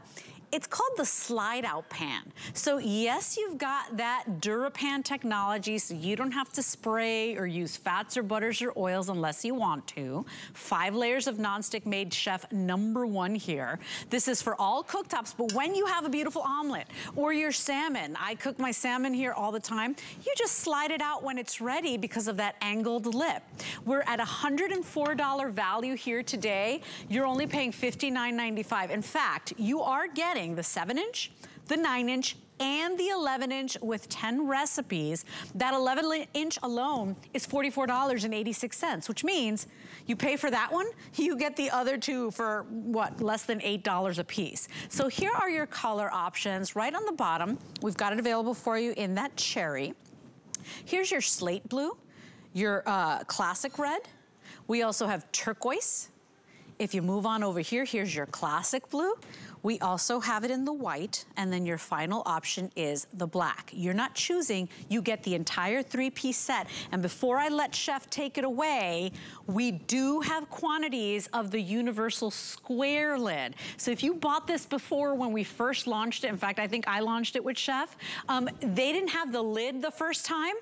it's called the slide-out pan. So yes, you've got that Durapan technology, so you don't have to spray or use fats or butters or oils unless you want to. Five layers of nonstick made chef number one here. This is for all cooktops, but when you have a beautiful omelet or your salmon, I cook my salmon here all the time, you just slide it out when it's ready because of that angled lip. We're at one hundred and four dollar value here today. You're only paying fifty-nine ninety-five. In fact, you are getting the seven inch, the nine inch, and the eleven inch with ten recipes. That eleven inch alone is forty-four dollars and eighty-six cents, which means you pay for that one, you get the other two for what, less than eight dollars a piece. So here are your color options. Right on the bottom, we've got it available for you in that cherry. Here's your slate blue, your uh, classic red. We also have turquoise. If you move on over here, here's your classic blue. We also have it in the white, and then your final option is the black. You're not choosing, you get the entire three-piece set. And before I let Chef take it away, we do have quantities of the universal square lid. So if you bought this before when we first launched it, in fact, I think I launched it with Chef, um, they didn't have the lid the first time.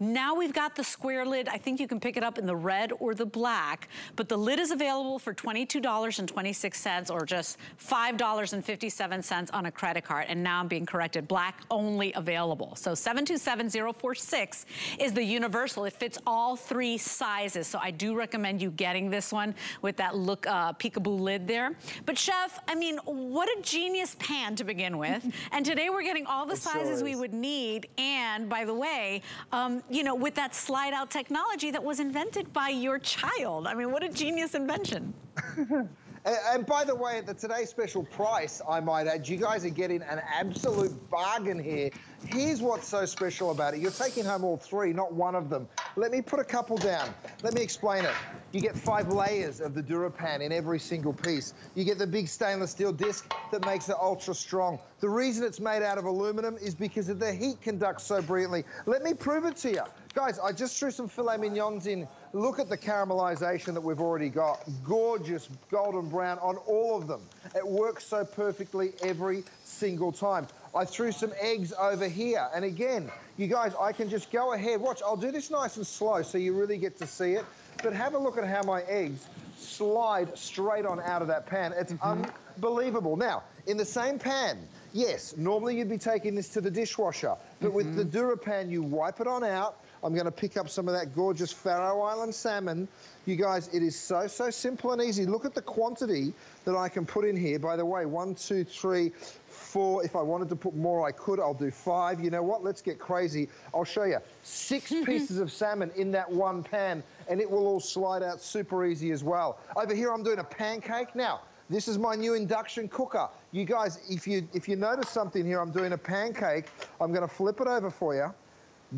Now we've got the square lid. I think you can pick it up in the red or the black, but the lid is available for twenty-two dollars and twenty-six cents or just five dollars and fifty-seven cents on a credit card. And now I'm being corrected, black only available. So seven two seven zero four six is the universal. It fits all three sizes. So I do recommend you getting this one with that look uh, peekaboo lid there. But Chef, I mean, what a genius pan to begin with. And today we're getting all the it sizes sure we would need. And by the way, um, you know, with that slide-out technology that was invented by your child. I mean, what a genius invention. and, and by the way, at the today's special price, I might add, you guys are getting an absolute bargain here. Here's what's so special about it. You're taking home all three, not one of them. Let me put a couple down. Let me explain it. You get five layers of the Durapan in every single piece. You get the big stainless steel disc that makes it ultra strong. The reason it's made out of aluminum is because of the heat conducts so brilliantly. Let me prove it to you. Guys, I just threw some filet mignons in. Look at the caramelization that we've already got. Gorgeous golden brown on all of them. It works so perfectly every single time. I threw some eggs over here. And again, you guys, I can just go ahead. Watch, I'll do this nice and slow so you really get to see it. But have a look at how my eggs slide straight on out of that pan. It's mm-hmm. unbelievable. Now, in the same pan, yes, normally you'd be taking this to the dishwasher. But mm-hmm. with the Durapan, you wipe it on out. I'm gonna pick up some of that gorgeous Faroe Island salmon. You guys, it is so, so simple and easy. Look at the quantity that I can put in here. By the way, one, two, three, four. If I wanted to put more, I could. I'll do five. You know what? Let's get crazy. I'll show you. Six pieces of salmon in that one pan, and it will all slide out super easy as well. Over here, I'm doing a pancake. Now, this is my new induction cooker. You guys, if you, if you notice something here, I'm doing a pancake. I'm gonna flip it over for you.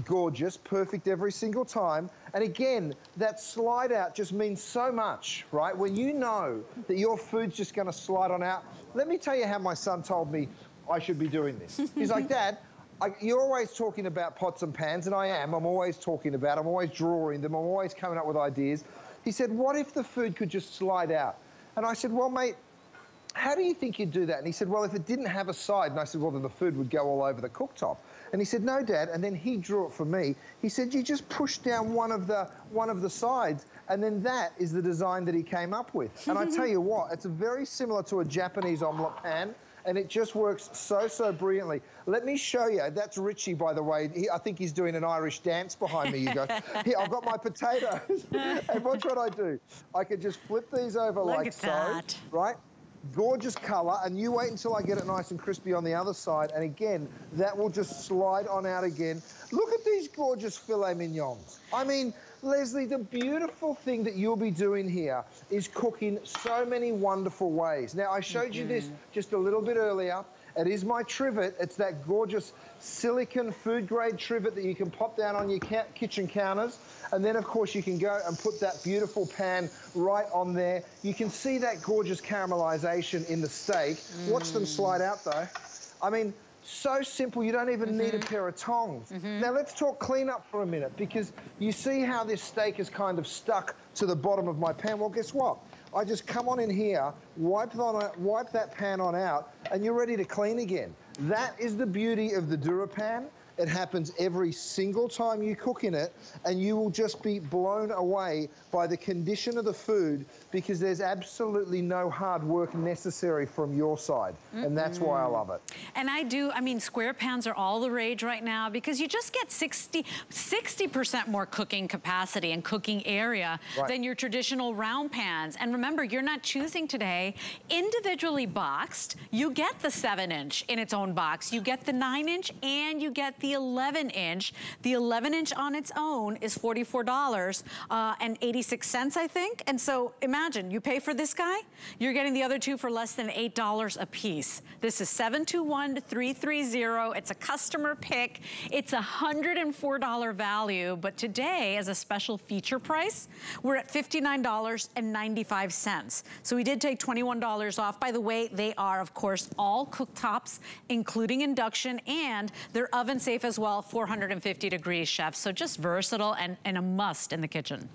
Gorgeous, perfect every single time. And again, that slide out just means so much, right? When you know that your food's just gonna slide on out. Let me tell you how my son told me I should be doing this. He's like, Dad, I, you're always talking about pots and pans, and I am. I'm always talking about, I'm always drawing them, I'm always coming up with ideas. He said, what if the food could just slide out? And I said, well, mate, how do you think you'd do that? And he said, well, if it didn't have a side. And I said, well, then the food would go all over the cooktop. And he said, no, Dad. And then he drew it for me. He said, you just push down one of the one of the sides, and then that is the design that he came up with. And I tell you what, it's very similar to a Japanese omelette pan, and it just works so, so brilliantly. Let me show you. That's Richie, by the way. He, I think he's doing an Irish dance behind me, you guys. Here, I've got my potatoes. And watch what I do. I could just flip these over Look like so, that. right? Gorgeous color, and you wait until I get it nice and crispy on the other side, and again, that will just slide on out again. Look at these gorgeous filet mignons. I mean, Leslie, the beautiful thing that you'll be doing here is cook in so many wonderful ways. Now, I showed mm-hmm. you this just a little bit earlier. It is my trivet. It's that gorgeous silicon food-grade trivet that you can pop down on your kitchen counters. And then, of course, you can go and put that beautiful pan right on there. You can see that gorgeous caramelization in the steak. Mm. Watch them slide out, though. I mean, so simple, you don't even mm-hmm. need a pair of tongs. Mm-hmm. Now, let's talk cleanup for a minute, because you see how this steak is kind of stuck to the bottom of my pan. Well, guess what? I just come on in here, wipe, on, wipe that pan on out, and you're ready to clean again. That is the beauty of the Durapan. It happens every single time you cook in it, and you will just be blown away by the condition of the food, because there's absolutely no hard work necessary from your side. Mm-hmm. And that's why I love it. And I do, I mean, square pans are all the rage right now, because you just get sixty percent more cooking capacity and cooking area right. than your traditional round pans. And remember, you're not choosing today. Individually boxed, you get the seven inch in its own box, you get the nine inch, and you get the The eleven inch. The eleven inch on its own is forty-four dollars uh, and eighty-six cents, I think. And so imagine, you pay for this guy, you're getting the other two for less than eight dollars a piece. This is seven two one, three three zero. It's a customer pick. It's a one hundred and four dollar value. But today, as a special feature price, we're at fifty-nine ninety-five. So we did take twenty-one dollars off. By the way, they are, of course, all cooktops, including induction, and they're oven safe as well, four hundred fifty degrees, chef. So just versatile and, and a must in the kitchen.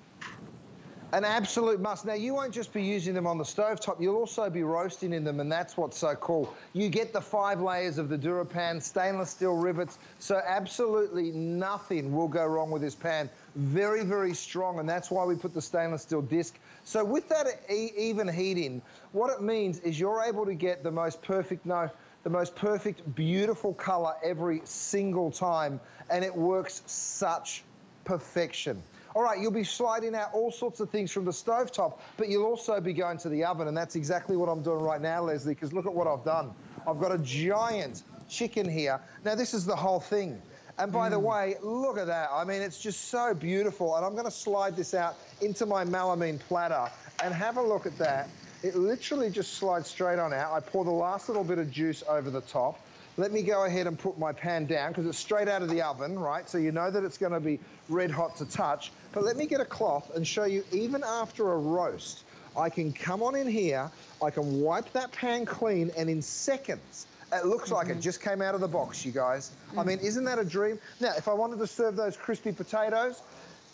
An absolute must. Now, you won't just be using them on the stovetop, you'll also be roasting in them, and that's what's so cool. You get the five layers of the Durapan, stainless steel rivets, so absolutely nothing will go wrong with this pan. Very, very strong, and that's why we put the stainless steel disc. So with that e even heating, what it means is you're able to get the most perfect, no, the most perfect, beautiful color every single time, and it works such perfection. All right, you'll be sliding out all sorts of things from the stovetop, but you'll also be going to the oven, and that's exactly what I'm doing right now, Leslie, because look at what I've done. I've got a giant chicken here. Now, this is the whole thing. And by mm. the way, look at that. I mean, it's just so beautiful, and I'm gonna slide this out into my melamine platter, and have a look at that. It literally just slides straight on out. I pour the last little bit of juice over the top. Let me go ahead and put my pan down, because it's straight out of the oven, right? So you know that it's going to be red hot to touch. But let me get a cloth and show you, even after a roast, I can come on in here, I can wipe that pan clean, and in seconds, it looks mm-hmm. like it just came out of the box, you guys. Mm-hmm. I mean, isn't that a dream? Now, if I wanted to serve those crispy potatoes,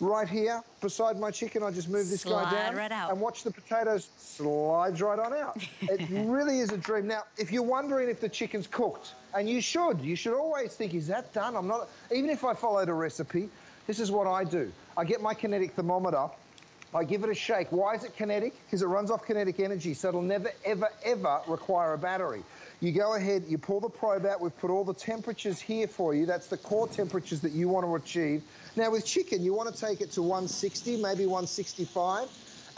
right here, beside my chicken, I just move this slide guy down right out. and watch the potatoes slides right on out. It really is a dream. Now, if you're wondering if the chicken's cooked, and you should, you should always think, is that done? I'm not, even if I followed a recipe, this is what I do. I get my kinetic thermometer, I give it a shake. Why is it kinetic? Because it runs off kinetic energy, so it'll never, ever, ever require a battery. You go ahead, you pull the probe out, we've put all the temperatures here for you. That's the core temperatures that you want to achieve. Now with chicken, you want to take it to one sixty, maybe one sixty-five.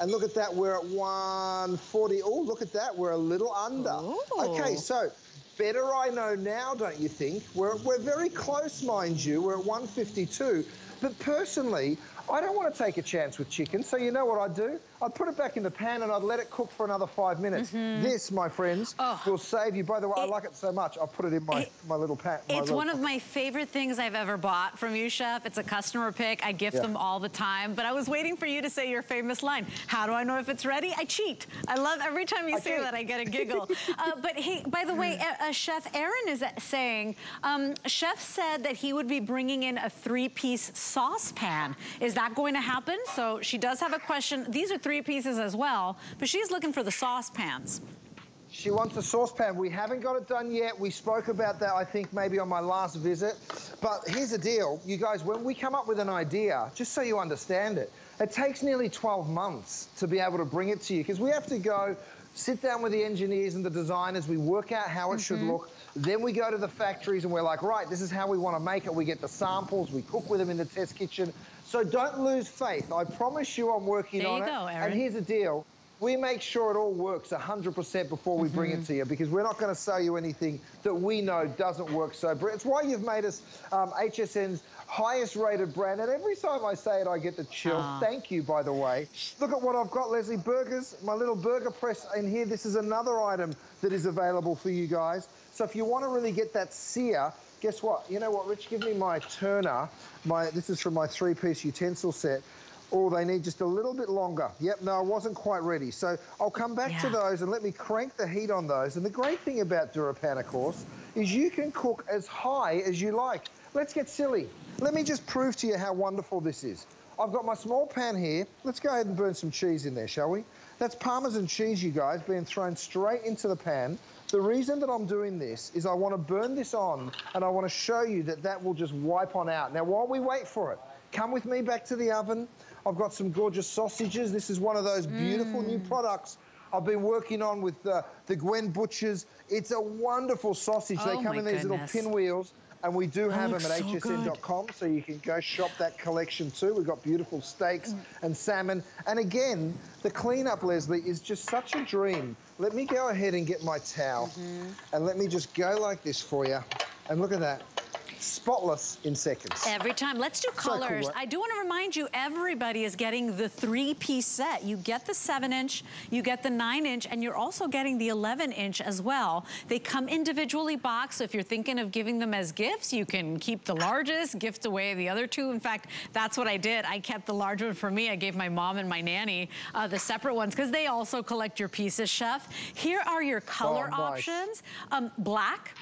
And look at that, we're at one forty. Oh, look at that, we're a little under. Ooh. Okay, so better I know now, don't you think? We're, we're very close, mind you, we're at one fifty-two. But personally, I don't want to take a chance with chicken, so you know what I'd do? I'd put it back in the pan and I'd let it cook for another five minutes. Mm-hmm. This, my friends, oh, will save you. By the way, it, I like it so much, I'll put it in my, it, my little pan. My it's little one pan. of my favorite things I've ever bought from you, Chef. It's a customer pick. I gift yeah. them all the time. But I was waiting for you to say your famous line. How do I know if it's ready? I cheat. I love every time you I say cheat. that, I get a giggle. uh, but hey, by the way, uh, Chef Aaron is saying, um, Chef said that he would be bringing in a three-piece saucepan. Is that going to happen? So she does have a question. These are three pieces as well, but she's looking for the saucepans. She wants a saucepan. We haven't got it done yet. We spoke about that, I think, maybe on my last visit. But here's the deal, you guys, when we come up with an idea, just so you understand it, it takes nearly twelve months to be able to bring it to you, because we have to go sit down with the engineers and the designers, we work out how it mm-hmm. should look, then we go to the factories and we're like, right, this is how we want to make it. We get the samples, we cook with them in the test kitchen. So don't lose faith. I promise you I'm working there on you go, it. Erin. And here's the deal. We make sure it all works one hundred percent before we mm-hmm. bring it to you, because we're not going to sell you anything that we know doesn't work. So it's why you've made us um, H S N's highest rated brand. And every time I say it, I get the chill. Aww. Thank you, by the way. Look at what I've got, Leslie. Burgers, my little burger press in here. This is another item that is available for you guys. So if you want to really get that sear, guess what? You know what, Rich? Give me my turner. My This is from my three-piece utensil set. Oh, they need just a little bit longer. Yep, no, I wasn't quite ready. So I'll come back yeah. to those and let me crank the heat on those. And the great thing about Durapan, of course, is you can cook as high as you like. Let's get silly. Let me just prove to you how wonderful this is. I've got my small pan here. Let's go ahead and burn some cheese in there, shall we? That's Parmesan cheese, you guys, being thrown straight into the pan. The reason that I'm doing this is I want to burn this on, and I want to show you that that will just wipe on out. Now, while we wait for it, come with me back to the oven. I've got some gorgeous sausages. This is one of those beautiful mm. new products I've been working on with uh, the Gwen Butchers. It's a wonderful sausage. Oh, they come in these goodness. little pinwheels, and we do have them at so H S N dot com, so you can go shop that collection too. We've got beautiful steaks mm. and salmon. And again, the cleanup, Leslie, is just such a dream. Let me go ahead and get my towel, mm-hmm. and let me just go like this for you. And look at that. Spotless in seconds. Every time. Let's do colors. So cool, right? I do want to remind you, everybody is getting the three-piece set. You get the seven-inch, you get the nine-inch, and you're also getting the eleven-inch as well. They come individually boxed, so if you're thinking of giving them as gifts, you can keep the largest, gift away the other two. In fact, that's what I did. I kept the large one for me. I gave my mom and my nanny uh, the separate ones, because they also collect your pieces, Chef. Here are your color oh, nice. options. Um, black,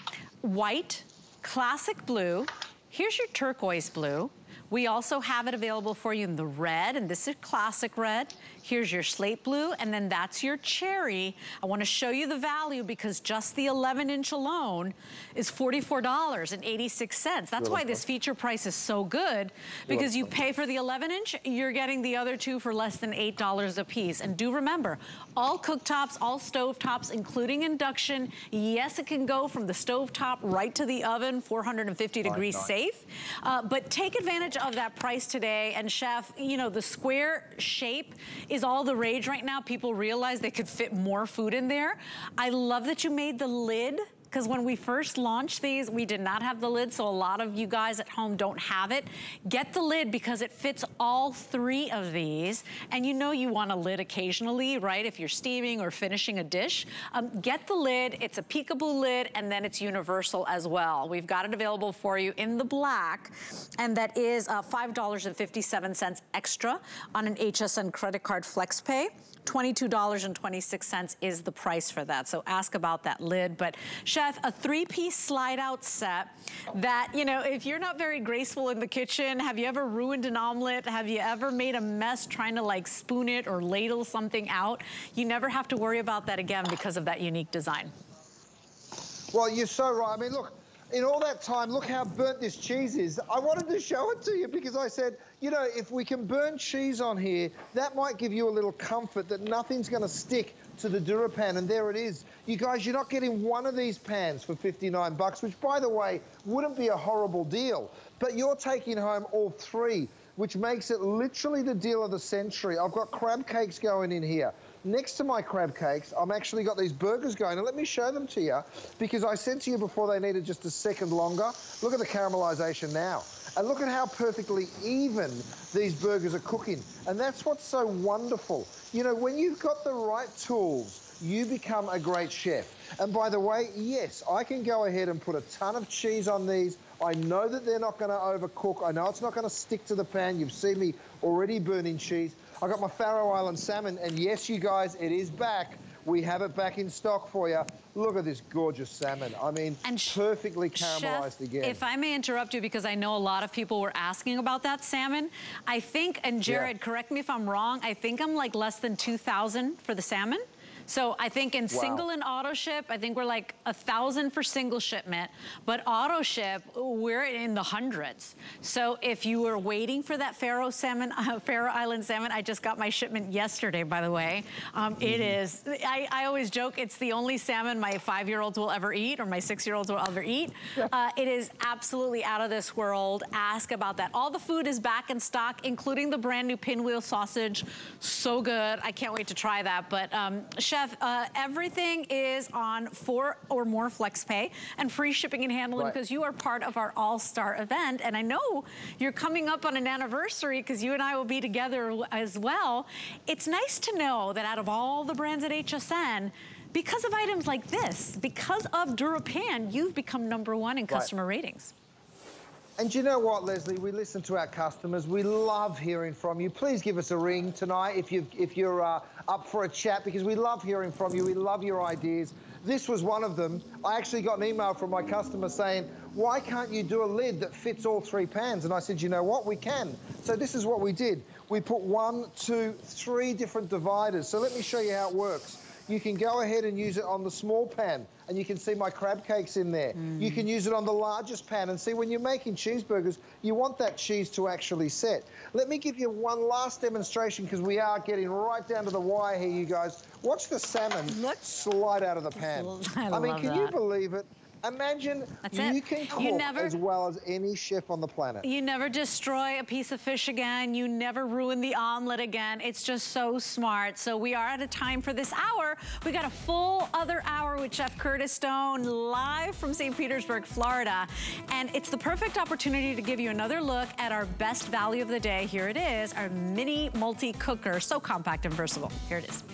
white, classic blue. Here's your turquoise blue. We also have it available for you in the red, and this is classic red. Here's your slate blue, and then that's your cherry. I want to show you the value, because just the eleven inch alone is forty-four dollars and eighty-six cents. That's why this feature price is so good, because you pay for the eleven inch, you're getting the other two for less than eight dollars a piece. And do remember, all cooktops, all stovetops, including induction, yes, it can go from the stovetop right to the oven, four hundred fifty degrees safe, uh, but take advantage of that price today. And Chef, you know, the square shape is all the rage right now. People realize they could fit more food in there. I love that you made the lid, because when we first launched these, we did not have the lid, so a lot of you guys at home don't have it. Get the lid, because it fits all three of these, and you know you want a lid occasionally, right, if you're steaming or finishing a dish. Um, get the lid, it's a peekaboo lid, and then it's universal as well. We've got it available for you in the black, and that is uh, five dollars and fifty-seven cents extra on an H S N credit card flex pay. twenty-two dollars and twenty-six cents is the price for that, so ask about that lid. But Chef, a three-piece slide-out set that, you know, if you're not very graceful in the kitchen, have you ever ruined an omelet? Have you ever made a mess trying to, like, spoon it or ladle something out? You never have to worry about that again because of that unique design. Well, you're so right. I mean, look, in all that time, look how burnt this cheese is. I wanted to show it to you because I said, you know, if we can burn cheese on here, that might give you a little comfort that nothing's going to stick to the Durapan, and there it is. You guys, you're not getting one of these pans for fifty-nine bucks, which, by the way, wouldn't be a horrible deal. But you're taking home all three, which makes it literally the deal of the century. I've got crab cakes going in here. Next to my crab cakes, I've actually got these burgers going. And let me show them to you, because I said to you before they needed just a second longer. Look at the caramelization now. And look at how perfectly even these burgers are cooking. And that's what's so wonderful. You know, when you've got the right tools, you become a great chef. And by the way, yes, I can go ahead and put a ton of cheese on these. I know that they're not going to overcook. I know it's not going to stick to the pan. You've seen me already burning cheese. I got my Faroe Island salmon, and yes, you guys, it is back. We have it back in stock for you. Look at this gorgeous salmon. I mean, and perfectly caramelized Chef, again. If I may interrupt you, because I know a lot of people were asking about that salmon. I think, and Jared, yeah. correct me if I'm wrong, I think I'm like less than two thousand for the salmon. So I think in wow. single and auto ship, I think we're like a thousand for single shipment, but auto ship, we're in the hundreds. So if you were waiting for that Faroe salmon, uh, Faroe Island salmon, I just got my shipment yesterday, by the way. Um, mm-hmm. It is, I, I always joke, it's the only salmon my five-year-olds will ever eat or my six-year-olds will ever eat. Uh, it is absolutely out of this world. Ask about that. All the food is back in stock, including the brand new pinwheel sausage. So good. I can't wait to try that. But um, Chef, uh, everything is on four or more flex pay and free shipping and handling right. because you are part of our all-star event. And I know you're coming up on an anniversary because you and I will be together as well. It's nice to know that out of all the brands at H S N, because of items like this, because of Durapan, you've become number one in customer right. ratings. And you know what, Leslie? We listen to our customers. We love hearing from you. Please give us a ring tonight if, you've, if you're uh, up for a chat, because we love hearing from you. We love your ideas. This was one of them. I actually got an email from my customer saying, why can't you do a lid that fits all three pans? And I said, you know what, we can. So this is what we did. We put one, two, three different dividers. So let me show you how it works. You can go ahead and use it on the small pan, and you can see my crab cakes in there. Mm. You can use it on the largest pan, and see, when you're making cheeseburgers, you want that cheese to actually set. Let me give you one last demonstration, because we are getting right down to the wire here, you guys. Watch the salmon Look. slide out of the pan. I, I mean, can that. you believe it? Imagine That's you it. can cook you never, as well as any chef on the planet. You never destroy a piece of fish again. You never ruin the omelet again. It's just so smart. So we are at a time for this hour. We got a full other hour with Chef Curtis Stone live from Saint Petersburg, Florida. And it's the perfect opportunity to give you another look at our best value of the day. Here it is, our mini multi-cooker. So compact and versatile. Here it is.